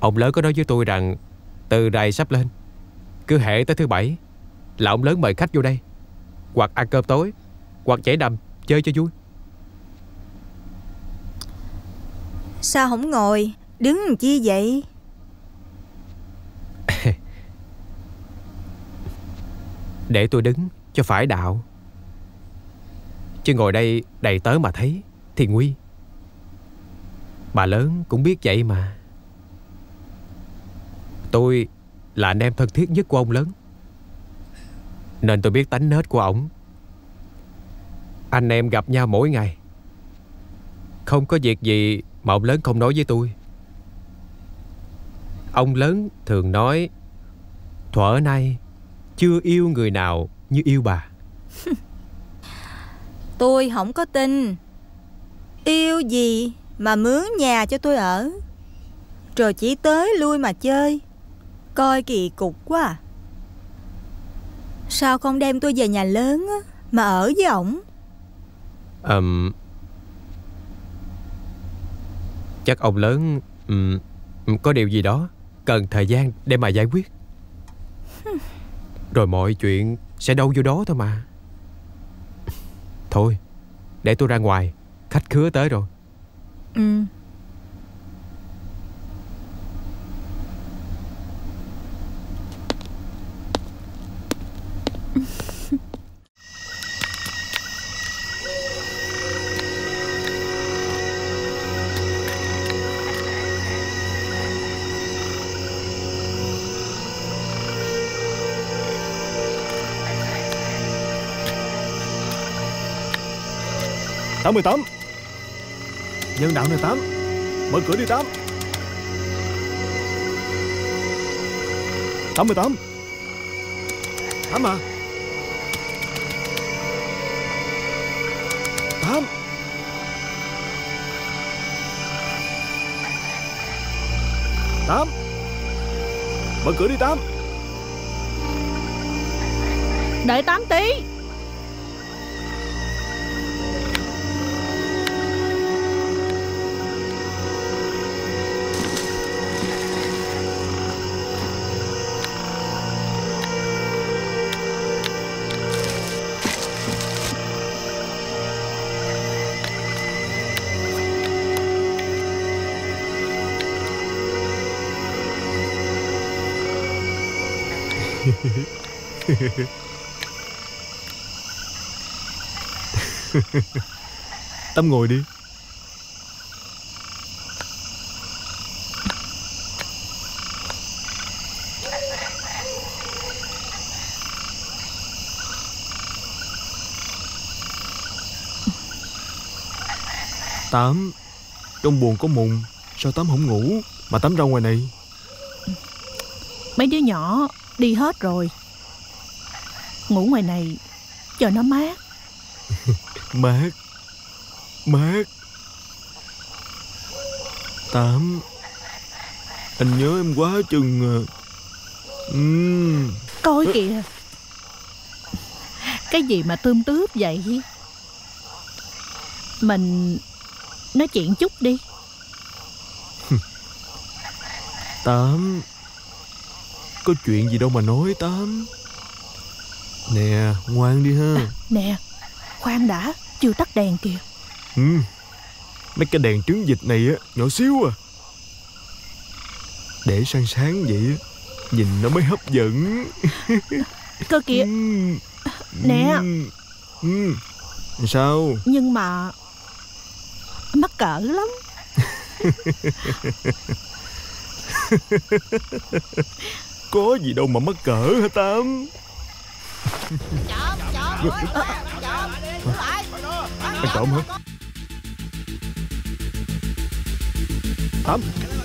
Ông lớn có nói với tôi rằng từ rày sắp lên, cứ hễ tới thứ bảy là ông lớn mời khách vô đây, hoặc ăn cơm tối, hoặc chảy đầm chơi cho vui. Sao không ngồi, đứng làm chi vậy? Để tôi đứng cho phải đạo, chứ ngồi đây đầy tớ mà thấy thì nguy. Bà lớn cũng biết vậy mà. Tôi là anh em thân thiết nhất của ông lớn nên tôi biết tánh nết của ổng. Anh em gặp nhau mỗi ngày, không có việc gì mà ông lớn không nói với tôi. Ông lớn thường nói thuở nay chưa yêu người nào như yêu bà. Tôi không có tin. Yêu gì mà mướn nhà cho tôi ở, rồi chỉ tới lui mà chơi, coi kỳ cục quá à. Sao không đem tôi về nhà lớn á, mà ở với ổng? um, Chắc ông lớn um, có điều gì đó cần thời gian để mà giải quyết. Rồi mọi chuyện sẽ đâu vô đó thôi mà. Thôi, để tôi ra ngoài, khách khứa tới rồi. Ừ. tám mươi tám. Nhân đạo này tám. Mở cửa đi tám. Tám mươi tám. Tám à. Tám. Tám. Mở cửa đi tám. Đợi tám tí. Tâm ngồi đi. Tám, trong buồn có mùng, sao Tám không ngủ mà Tám ra ngoài này? Mấy đứa nhỏ đi hết rồi, ngủ ngoài này cho nó mát. Mát. Mát. Tám, anh nhớ em quá chừng. uhm. Coi kìa. Cái gì mà tươm tướp vậy? Mình nói chuyện chút đi. Tám, có chuyện gì đâu mà nói. Tám nè, ngoan đi ha. À, nè, khoan đã, chưa tắt đèn kìa. Ừ, mấy cái đèn trứng vịt này á, nhỏ xíu à. Để sang sáng vậy á, nhìn nó mới hấp dẫn. Cơ kìa. Nè. Ừ. Sao? Nhưng mà mắc cỡ lắm. Có gì đâu mà mắc cỡ hả Tám? Trộm, trộm, ơi, trộm, trộm lại. Ăn trộm hả? Tám,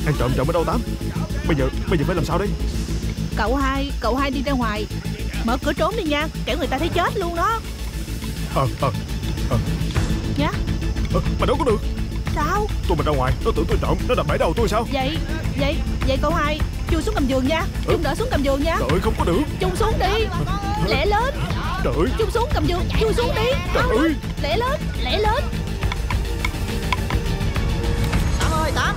ăn trộm trộm ở đâu Tám? Bây giờ, bây giờ phải làm sao đây? Cậu hai, cậu hai đi ra ngoài, mở cửa trốn đi nha, kẻo người ta thấy chết luôn đó. Ờ, ờ, ờ. Nha. Ờ, mà đâu có được. Sao? Tôi mà ra ngoài, nó tưởng tôi trộm, nó đập bể đầu tôi sao? Vậy, vậy, vậy cậu hai, chui xuống cầm giường nha. Chung ừ. đỡ xuống cầm giường nha. Trời ơi, không có được. Chung xuống đi. Lẹ lên. Trời ơi. Chung xuống cầm giường. Chui xuống đi. Trời ơi. Lẹ lên. Lẹ lên. Tám ơi, Tám.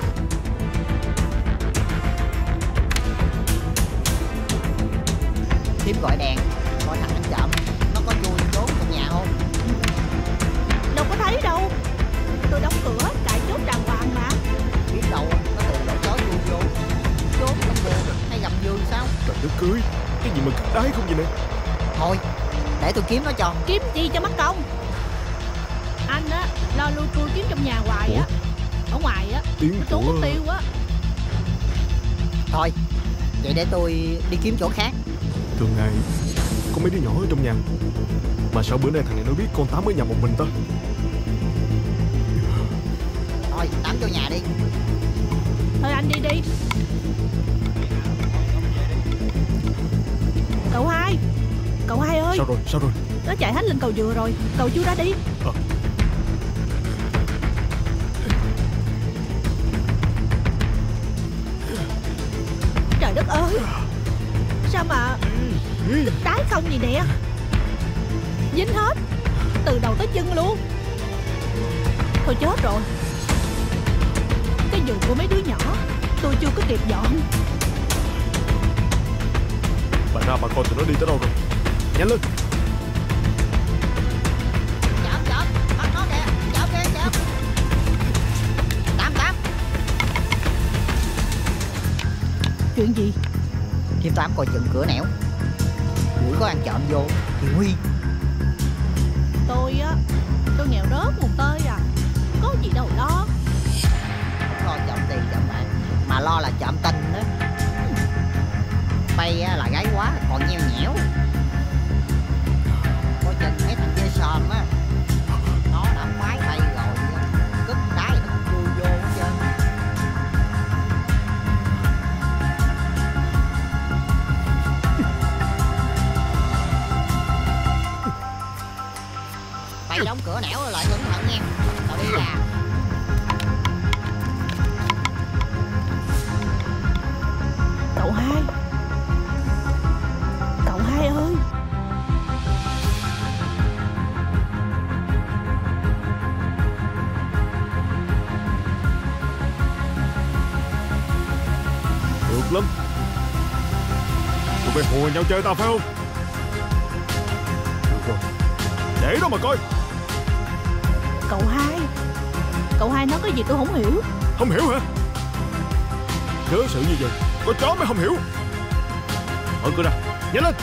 Kiếm gọi đèn. Coi thằng ăn trộm nó có chui trốn trong nhà không? Đâu có thấy đâu. Tôi đóng cửa, cài chốt đàng hoàng mà. Biết đâu nó tự động chó chui vô. Chốt trong vườn hay gầm giường sao? Trời đất cưới. Cái gì mà cực đái không vậy nè. Thôi, để tôi kiếm nó cho. Kiếm gì cho mất công. Anh á, lo lui cui kiếm trong nhà hoài á. Ở ngoài á, nó trốn mất tiêu á. Thôi, vậy để tôi đi kiếm chỗ khác. Thường ngày, có mấy đứa nhỏ ở trong nhà. Mà sao bữa nay thằng này nó biết con Tám ở nhà một mình ta? Thôi, Tám vô nhà đi. Thôi anh đi đi. Cậu hai, cậu hai ơi. Sao rồi, sao rồi? Nó chạy hết lên cầu dừa rồi, cậu chú ra đi. À. Trời đất ơi, sao mà tức tái không gì nè. Dính hết, từ đầu tới chân luôn. Thôi chết rồi. Cái giường của mấy đứa nhỏ, tôi chưa có kịp dọn. Bà ra bà coi tụi nó đi tới đâu rồi. Nhanh lên. Chậm chậm, bắt nó kìa. Chậm kìa, chậm. Tám, Tám. Chuyện gì? Kiếm Tám coi chừng cửa nẻo. Mũi có ăn trộm vô thì nguy. Tôi á, tôi nghèo rớt mùng tơi à. Có gì đâu đó. Không lo trộm tiền trộm bạc, mà lo là trộm tình đó. Bay á, là gái quá còn nheo nhẽo. Có chừng mấy thằng dê sòm á, nó đã khoái bay rồi. mày đóng cửa nẻo lại cẩn thận em. Tao đi ra. Cậu hai, cậu hai ơi. Được lắm. Tụi bay hùa nhau chơi tao phải không? Được rồi. Để đó mà coi. Cậu hai, cậu hai nói cái gì tôi không hiểu. Không hiểu hả? Chớ sự như vậy có chó mới không hiểu. Mở cửa ra, nhanh lên.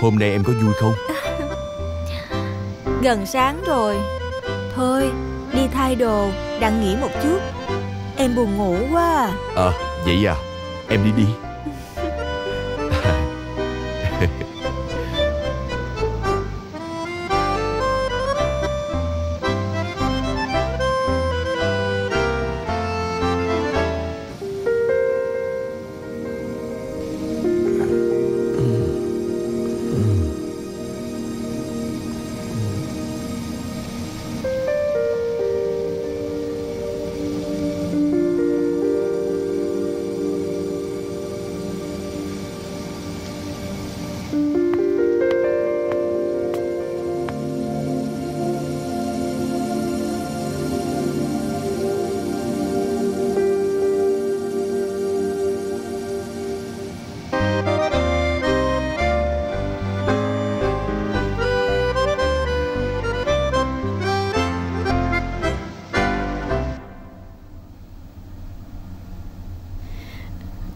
Hôm nay em có vui không? Gần sáng rồi. Thôi đi thay đồ, đặng nghỉ một chút. Em buồn ngủ quá. Ờ à, vậy à, em đi đi.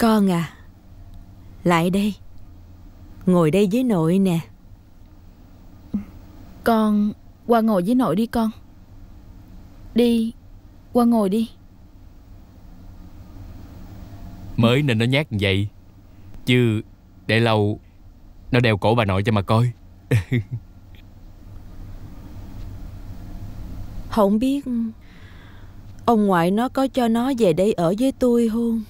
Con à, lại đây. Ngồi đây với nội nè. Con qua ngồi với nội đi con. Đi, qua ngồi đi. Mới nên nó nhát vậy, chứ để lâu nó đeo cổ bà nội cho mà coi. Không biết ông ngoại nó có cho nó về đây ở với tôi không.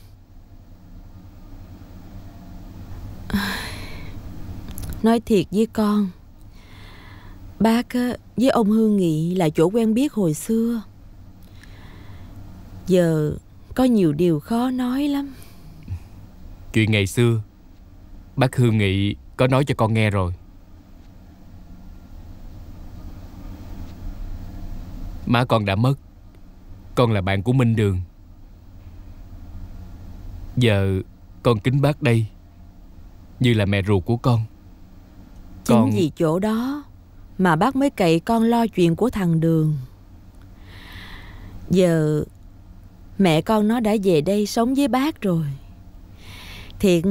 Nói thiệt với con, bác với ông Hương Nghị là chỗ quen biết hồi xưa. Giờ có nhiều điều khó nói lắm. Chuyện ngày xưa bác Hương Nghị có nói cho con nghe rồi. Má con đã mất. Con là bạn của Minh Đường. Giờ con kính bác đây như là mẹ ruột của con. Chính con... vì chỗ đó mà bác mới cậy con lo chuyện của thằng Đường. Giờ mẹ con nó đã về đây sống với bác rồi. Thiệt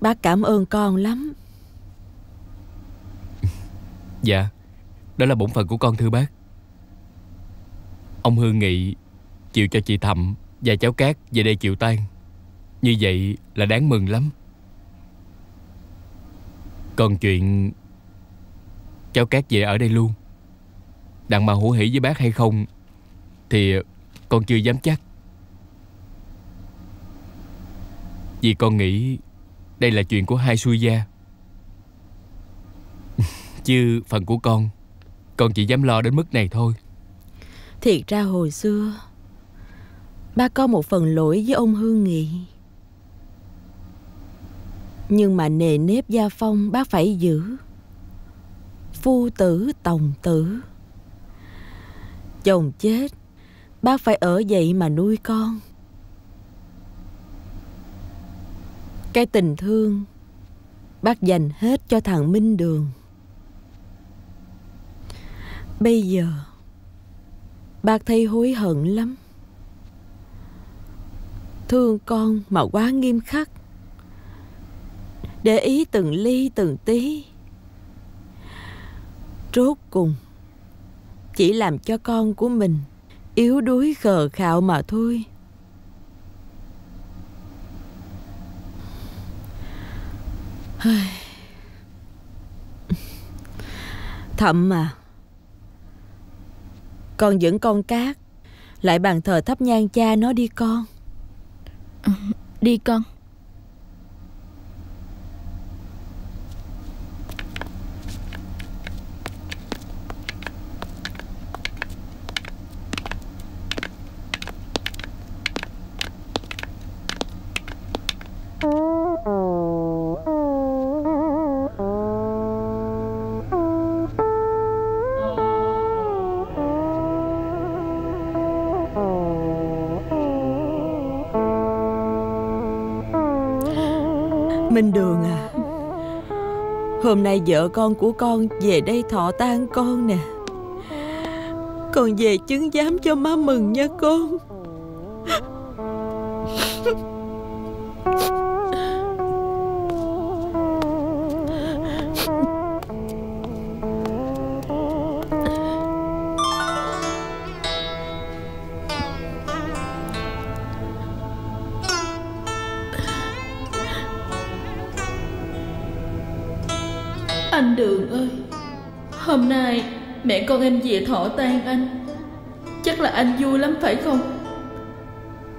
bác cảm ơn con lắm. Dạ, đó là bổn phận của con thưa bác. Ông Hương nghị chịu cho chị Thậm và cháu Cát về đây chịu tang. Như vậy là đáng mừng lắm. Còn chuyện cháu Cát về ở đây luôn, đặng mà hữu hỉ với bác hay không thì con chưa dám chắc. Vì con nghĩ đây là chuyện của hai xuôi gia. Chứ phần của con, con chỉ dám lo đến mức này thôi. Thiệt ra hồi xưa ba có một phần lỗi với ông Hương Nghị. Nhưng mà nề nếp gia phong bác phải giữ. Phu tử tòng tử. Chồng chết, bác phải ở vậy mà nuôi con. Cái tình thương bác dành hết cho thằng Minh Đường. Bây giờ bác thấy hối hận lắm. Thương con mà quá nghiêm khắc, để ý từng ly từng tí. Rốt cùng chỉ làm cho con của mình yếu đuối khờ khạo mà thôi. Thậm à, con dẫn con Cát lại bàn thờ thắp nhang cha nó đi con. Ừ, đi con. Minh Đường à, hôm nay vợ con của con về đây thọ tang con nè. Con về chứng giám cho má mừng nha con. Anh Đường ơi, hôm nay mẹ con em về thọ tang anh, chắc là anh vui lắm phải không?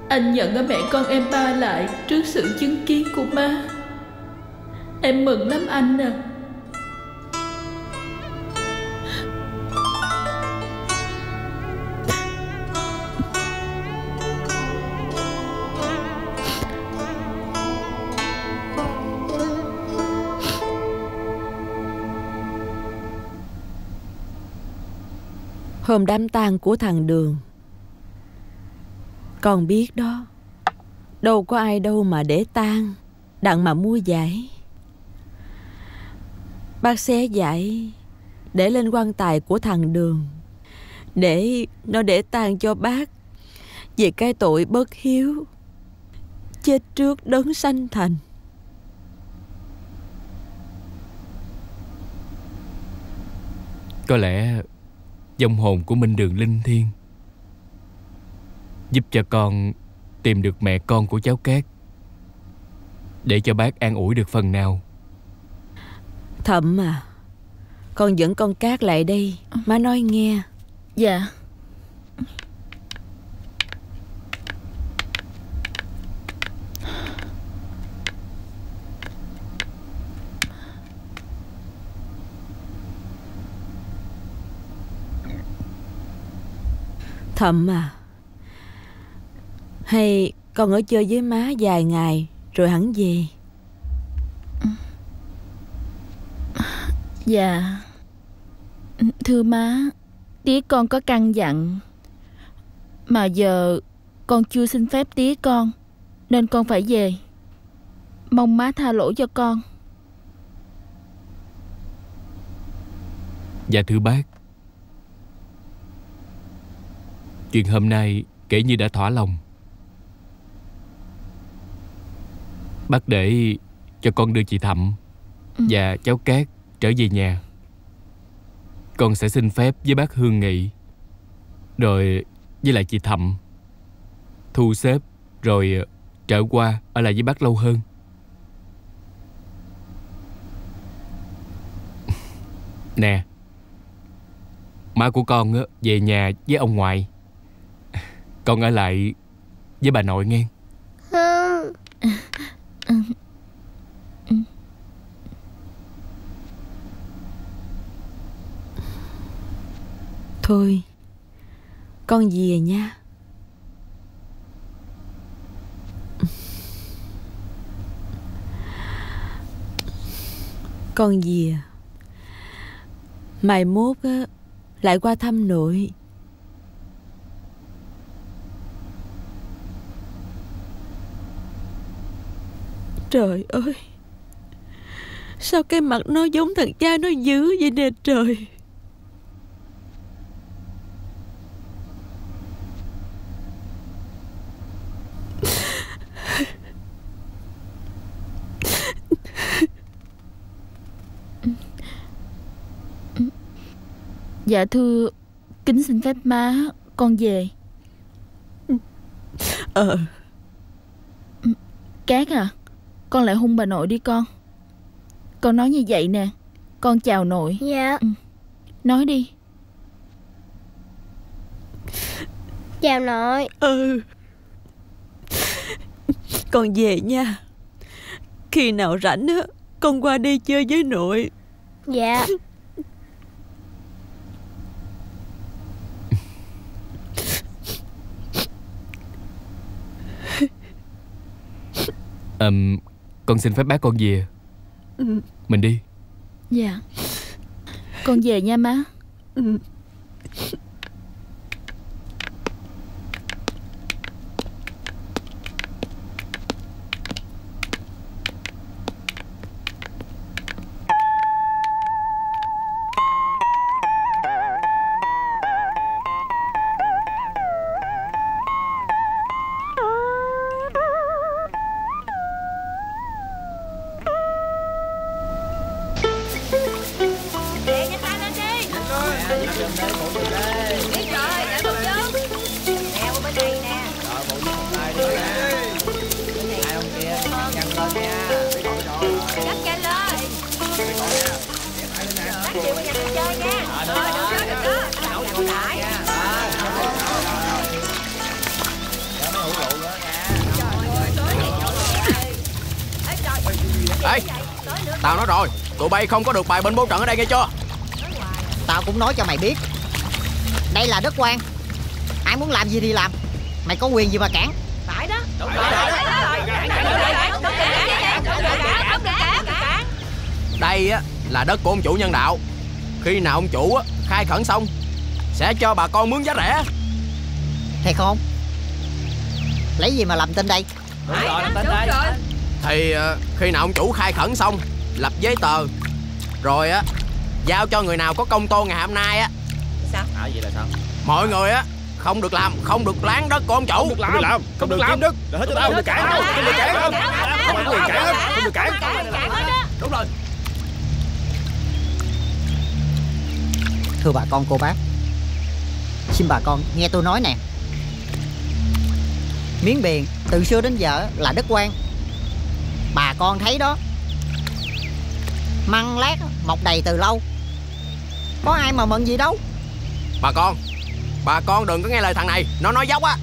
Anh nhận ở mẹ con em ba lại trước sự chứng kiến của ba. Em mừng lắm anh à. Hôm đám tang của thằng Đường, con biết đó, đâu có ai đâu mà để tang, đặng mà mua giải. Bác xé giải để lên quan tài của thằng Đường, để nó để tang cho bác về cái tội bất hiếu, chết trước đấng sanh thành. Có lẽ dòng hồn của Minh Đường linh thiêng giúp cho con tìm được mẹ con của cháu Cát, để cho bác an ủi được phần nào. Thậm à, con dẫn con Cát lại đây, má nói nghe. Dạ. Thậm à, hay con ở chơi với má vài ngày rồi hẳn về. Dạ. Thưa má, Tía con có căn dặn, mà giờ con chưa xin phép tía con nên con phải về. Mong má tha lỗi cho con. Dạ thưa bác, chuyện hôm nay kể như đã thỏa lòng. Bác để cho con đưa chị Thẩm ừ. và cháu Cát trở về nhà. Con sẽ xin phép với bác Hương Nghị, rồi với lại chị Thẩm, thu xếp rồi trở qua ở lại với bác lâu hơn. Nè, má của con về nhà với ông ngoại, con ở lại với bà nội nghe. Thôi, con về nha. Con về, mai mốt á, lại qua thăm nội. Trời ơi, sao cái mặt nó giống thằng cha nó dữ vậy nè trời. Dạ thưa, kính xin phép má, con về. Ờ Cát à, con lại hung bà nội đi con. Con nói như vậy nè, con chào nội. Dạ. Ừ. Nói đi. Chào nội. Ừ. Con về nha. Khi nào rảnh á, con qua đi chơi với nội. Dạ. Um, con xin phép bác con về. Ừ. Mình đi. Dạ. Con về nha má. Ừ. Tao nói rồi, tụi bay không có được bài bên bố trận ở đây nghe chưa. Tao cũng nói cho mày biết, đây là đất quan, ai muốn làm gì thì làm, mày có quyền gì mà cản. Phải đó. Đây á là đất của ông chủ nhân đạo, khi nào ông chủ á khai khẩn xong sẽ cho bà con mướn giá rẻ. Thiệt không? Lấy gì mà làm tin đây? Đúng rồi, làm tin đây. Thì khi nào ông chủ khai khẩn xong, lập giấy tờ rồi á giao cho người nào có công tô ngày hôm nay á. Sao? À, vậy là sao? Mọi người á không được làm, không được láng đất của ông chủ. Không được làm, không được, làm, không được, làm. Được kiếm đất. Hết cho tao, không được cản đâu, không được cản không, không được cản, không được cản. Đúng rồi. Thưa bà con cô bác, xin bà con nghe tôi nói nè. Miếng biển từ xưa đến giờ là đất quan, bà con thấy đó, măng lát mọc đầy từ lâu, có ai mà mận gì đâu. Bà con, bà con đừng có nghe lời thằng này, nó nói dốc á.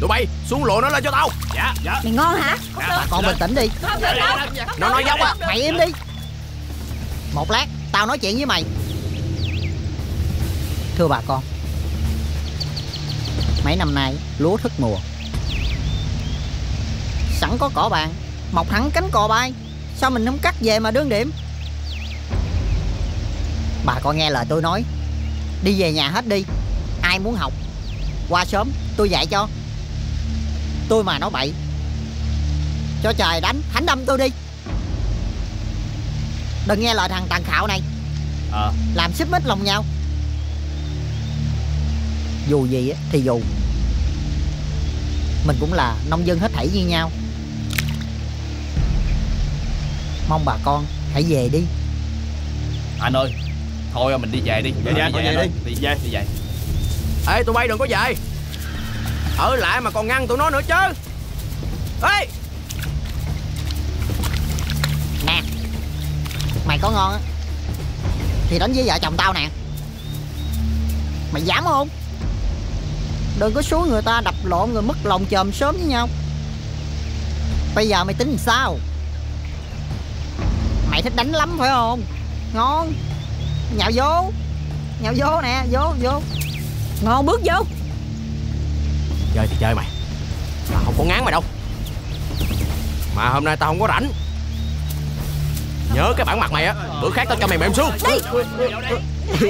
Tụi bay xuống lụa nó lên cho tao. Dạ, dạ. Mày ngon hả? Dạ, bà con bình tĩnh đi. Không được đâu. Nó nói dốc á. Mày im đi, một lát tao nói chuyện với mày. Thưa bà con, mấy năm nay lúa thất mùa, sẵn có cỏ bàn, mọc thẳng cánh cò bay, sao mình không cắt về mà đương điểm. Bà con nghe lời tôi nói, đi về nhà hết đi. ai muốn học qua sớm tôi dạy cho. Tôi mà nói bậy cho trời đánh, thánh đâm tôi đi. Đừng nghe lời thằng tàn khạo này à. Làm xích mít lòng nhau. Dù gì thì dù mình cũng là nông dân hết thảy như nhau. Mong bà con hãy về đi anh ơi. Thôi mình đi về đi. Dạ, dạ, đi, về, về đi. Đi. Đi về, đi về. Ê tụi bay đừng có về. Ở lại mà còn ngăn tụi nó nữa chứ. Ê nè, mày có ngon á thì đánh với vợ chồng tao nè. Mày dám không? Đừng có xuống người ta đập lộn rồi mất lòng chòm sớm với nhau. Bây giờ mày tính làm sao? Mày thích đánh lắm phải không? Ngon. Nhào vô. Nhào vô nè. Vô vô. Ngon, bước vô. Chơi thì chơi mày. Tao không có ngán mày đâu. Mà hôm nay tao không có rảnh. Nhớ cái bản mặt mày á, bữa khác tao cho mày mềm xuống. Đi.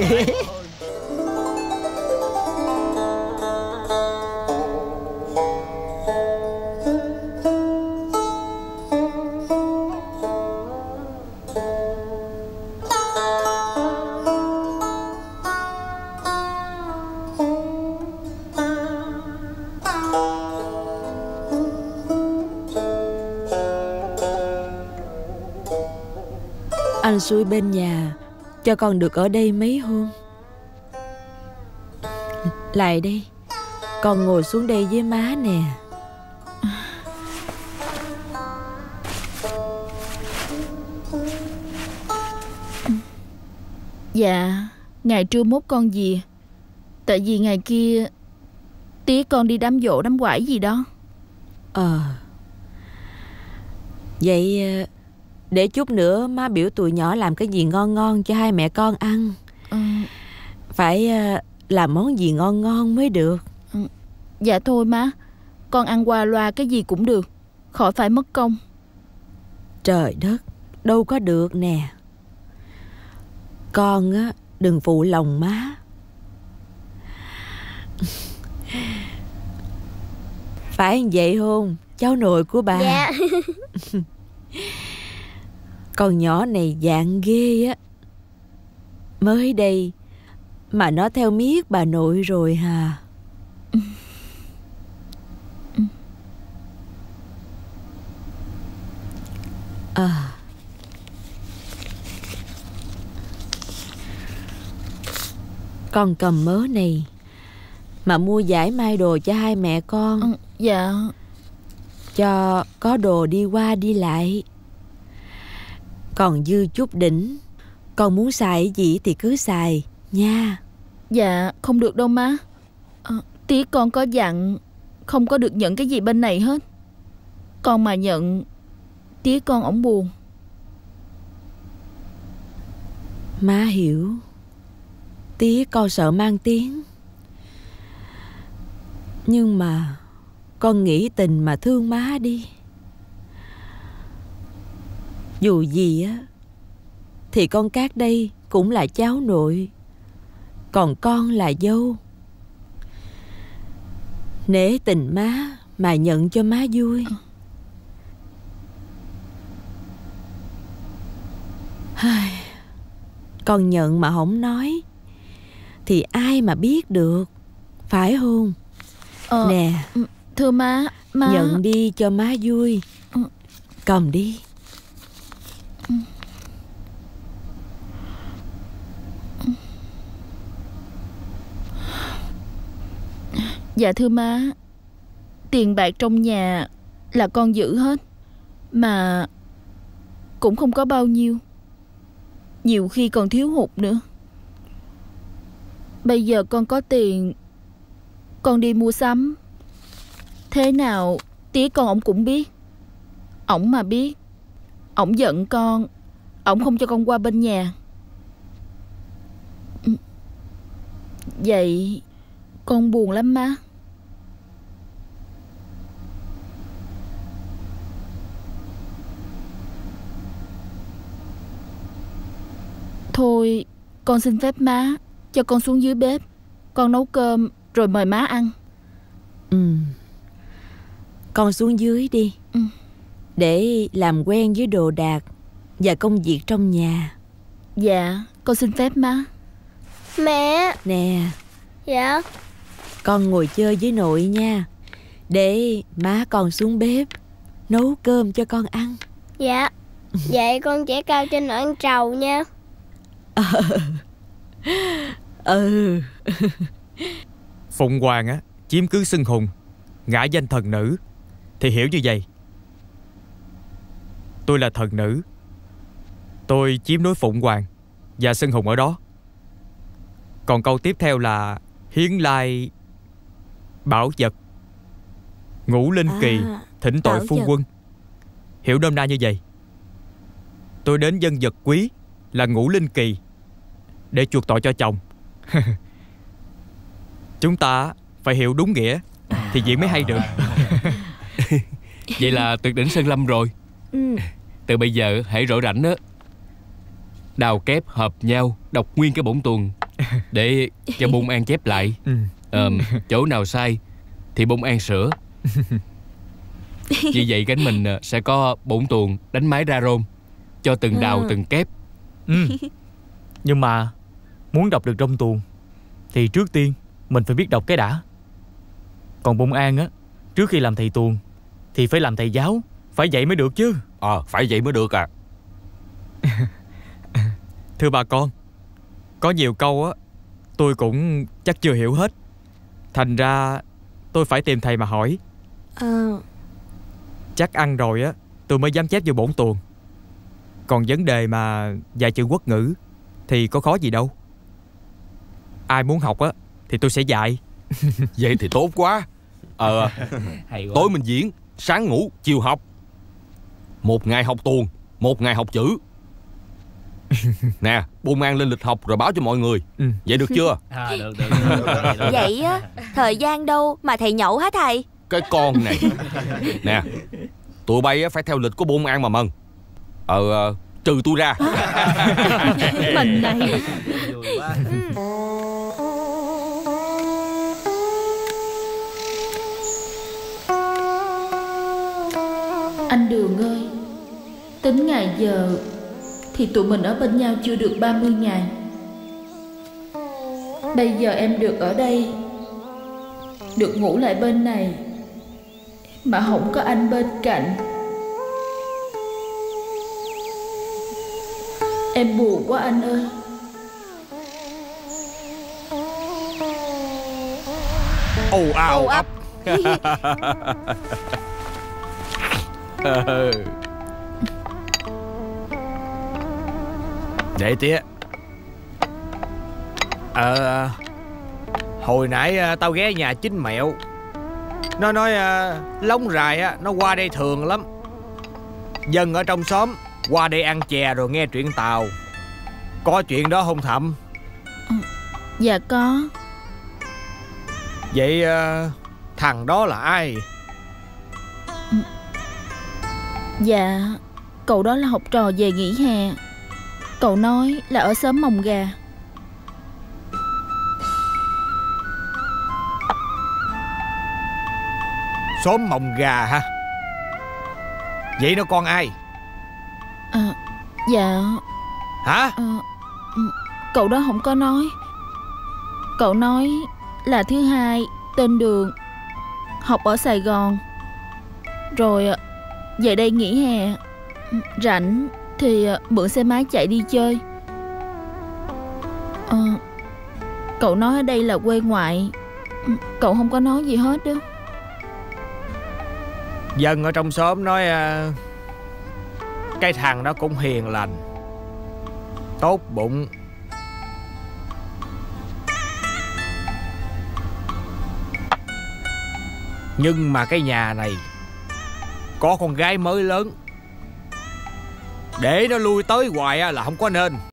Anh Xuôi bên nhà cho con được ở đây mấy hôm. Lại đây, con ngồi xuống đây với má nè. Dạ, ngày trưa mốt con về. Tại vì ngày kia tí con đi đám giỗ đám quải gì đó. Ờ à, vậy để chút nữa má biểu tụi nhỏ làm cái gì ngon ngon cho hai mẹ con ăn. Ừ. Phải làm món gì ngon ngon mới được. Ừ. Dạ thôi má, con ăn qua loa cái gì cũng được, khỏi phải mất công. Trời đất, đâu có được nè. Con á, đừng phụ lòng má. Phải vậy không, cháu nội của bà? Dạ. Con nhỏ này dạng ghê á. Mới đây mà nó theo miết bà nội rồi hà. Ừ. Ừ. À. Con cầm mớ này mà mua giải may đồ cho hai mẹ con. Ừ, dạ. Cho có đồ đi qua đi lại. Còn dư chút đỉnh, con muốn xài gì thì cứ xài nha. Dạ không được đâu má. À, tí con có dặn không có được nhận cái gì bên này hết. Con mà nhận tí con ổng buồn. Má hiểu. Tí con sợ mang tiếng. Nhưng mà con nghĩ tình mà thương má đi. Dù gì á thì con Cát đây cũng là cháu nội, còn con là dâu. Nể tình má mà nhận cho má vui. Con nhận mà không nói thì ai mà biết được, phải không? Ờ, nè. Thưa má, má nhận đi cho má vui. Cầm đi. Dạ thưa má, tiền bạc trong nhà là con giữ hết, mà cũng không có bao nhiêu. Nhiều khi còn thiếu hụt nữa. Bây giờ con có tiền, con đi mua sắm. Thế nào tía con ổng cũng biết. Ổng mà biết, ổng giận con, ổng không cho con qua bên nhà. Vậy con buồn lắm má. Thôi con xin phép má cho con xuống dưới bếp Con nấu cơm rồi mời má ăn. Ừ. Con xuống dưới đi. Ừ. Để làm quen với đồ đạc và công việc trong nhà. Dạ, con xin phép má. Mẹ. Nè. Dạ. Con ngồi chơi với nội nha. Để má con xuống bếp nấu cơm cho con ăn. Dạ. Vậy con chẻ cao trên nồi ăn trầu nha. Ờ. Ừ. Phụng Hoàng á, chiếm cứ xưng hùng, ngã danh thần nữ, thì hiểu như vậy. Tôi là thần nữ, tôi chiếm núi Phụng Hoàng và xưng hùng ở đó. Còn câu tiếp theo là hiến lai bảo vật, ngũ linh kỳ, à, thỉnh tội phu quân. Hiểu nôm na như vậy. Tôi đến dân vật quý là ngũ linh kỳ để chuộc tội cho chồng. Chúng ta phải hiểu đúng nghĩa thì diễn mới hay được. Vậy là tuyệt đỉnh Sơn Lâm rồi. Ừ. Từ bây giờ hãy rỗi rảnh đó, đào kép hợp nhau, đọc nguyên cái bổn tuần để cho Bôn An chép lại. Ừ. Ờ, chỗ nào sai thì Bôn An sửa. Như vậy cánh mình sẽ có bổn tuần đánh máy ra rôn cho từng đào. Ừ. Từng kép. Ừ. Nhưng mà muốn đọc được trong tuồng thì trước tiên mình phải biết đọc cái đã. Còn Bôn An á, trước khi làm thầy tuồng thì phải làm thầy giáo, phải vậy mới được chứ. Ờ, à, phải vậy mới được à. Thưa bà con, có nhiều câu á tôi cũng chắc chưa hiểu hết, thành ra tôi phải tìm thầy mà hỏi. Ờ. Chắc ăn rồi á tôi mới dám chép vô bổn tuồng. Còn vấn đề mà dạy chữ quốc ngữ thì có khó gì đâu. Ai muốn học á thì tôi sẽ dạy. Vậy thì tốt quá. Ờ, hay quá. Tối mình diễn, sáng ngủ, chiều học. Một ngày học tuồng, một ngày học chữ. Nè, Bôn An lên lịch học rồi báo cho mọi người. Ừ. Vậy được chưa? À, được, được, được, được, được. Vậy á, thời gian đâu mà thầy nhậu hả thầy? Cái con này. Nè, tụi bay á, phải theo lịch của Bôn An mà mần. Ờ, trừ tôi ra. Mình này. Anh Đường ơi, tính ngày giờ thì tụi mình ở bên nhau chưa được ba mươi ngày. Bây giờ em được ở đây, được ngủ lại bên này, mà không có anh bên cạnh. Em buồn quá anh ơi. Ồ ào ấp. Để tía. Ờ, hồi nãy tao ghé nhà Chính Mẹo, nó nói lóng rài á, nó qua đây thường lắm. Dân ở trong xóm qua đây ăn chè rồi nghe chuyện Tàu. Có chuyện đó không Thẩm? Dạ có. Vậy thằng đó là ai? Dạ, cậu đó là học trò về nghỉ hè. Cậu nói là ở xóm Mồng Gà. Xóm Mồng Gà hả? Vậy nó con ai? À, dạ. Hả? À, cậu đó không có nói. Cậu nói là thứ hai tên Đường, học ở Sài Gòn, rồi về đây nghỉ hè, rảnh thì mượn xe máy chạy đi chơi. À, cậu nói ở đây là quê ngoại, cậu không có nói gì hết đó. Dân ở trong xóm nói à, cái thằng đó cũng hiền lành, tốt bụng. Nhưng mà cái nhà này có con gái mới lớn, để nó lui tới hoài là không có nên.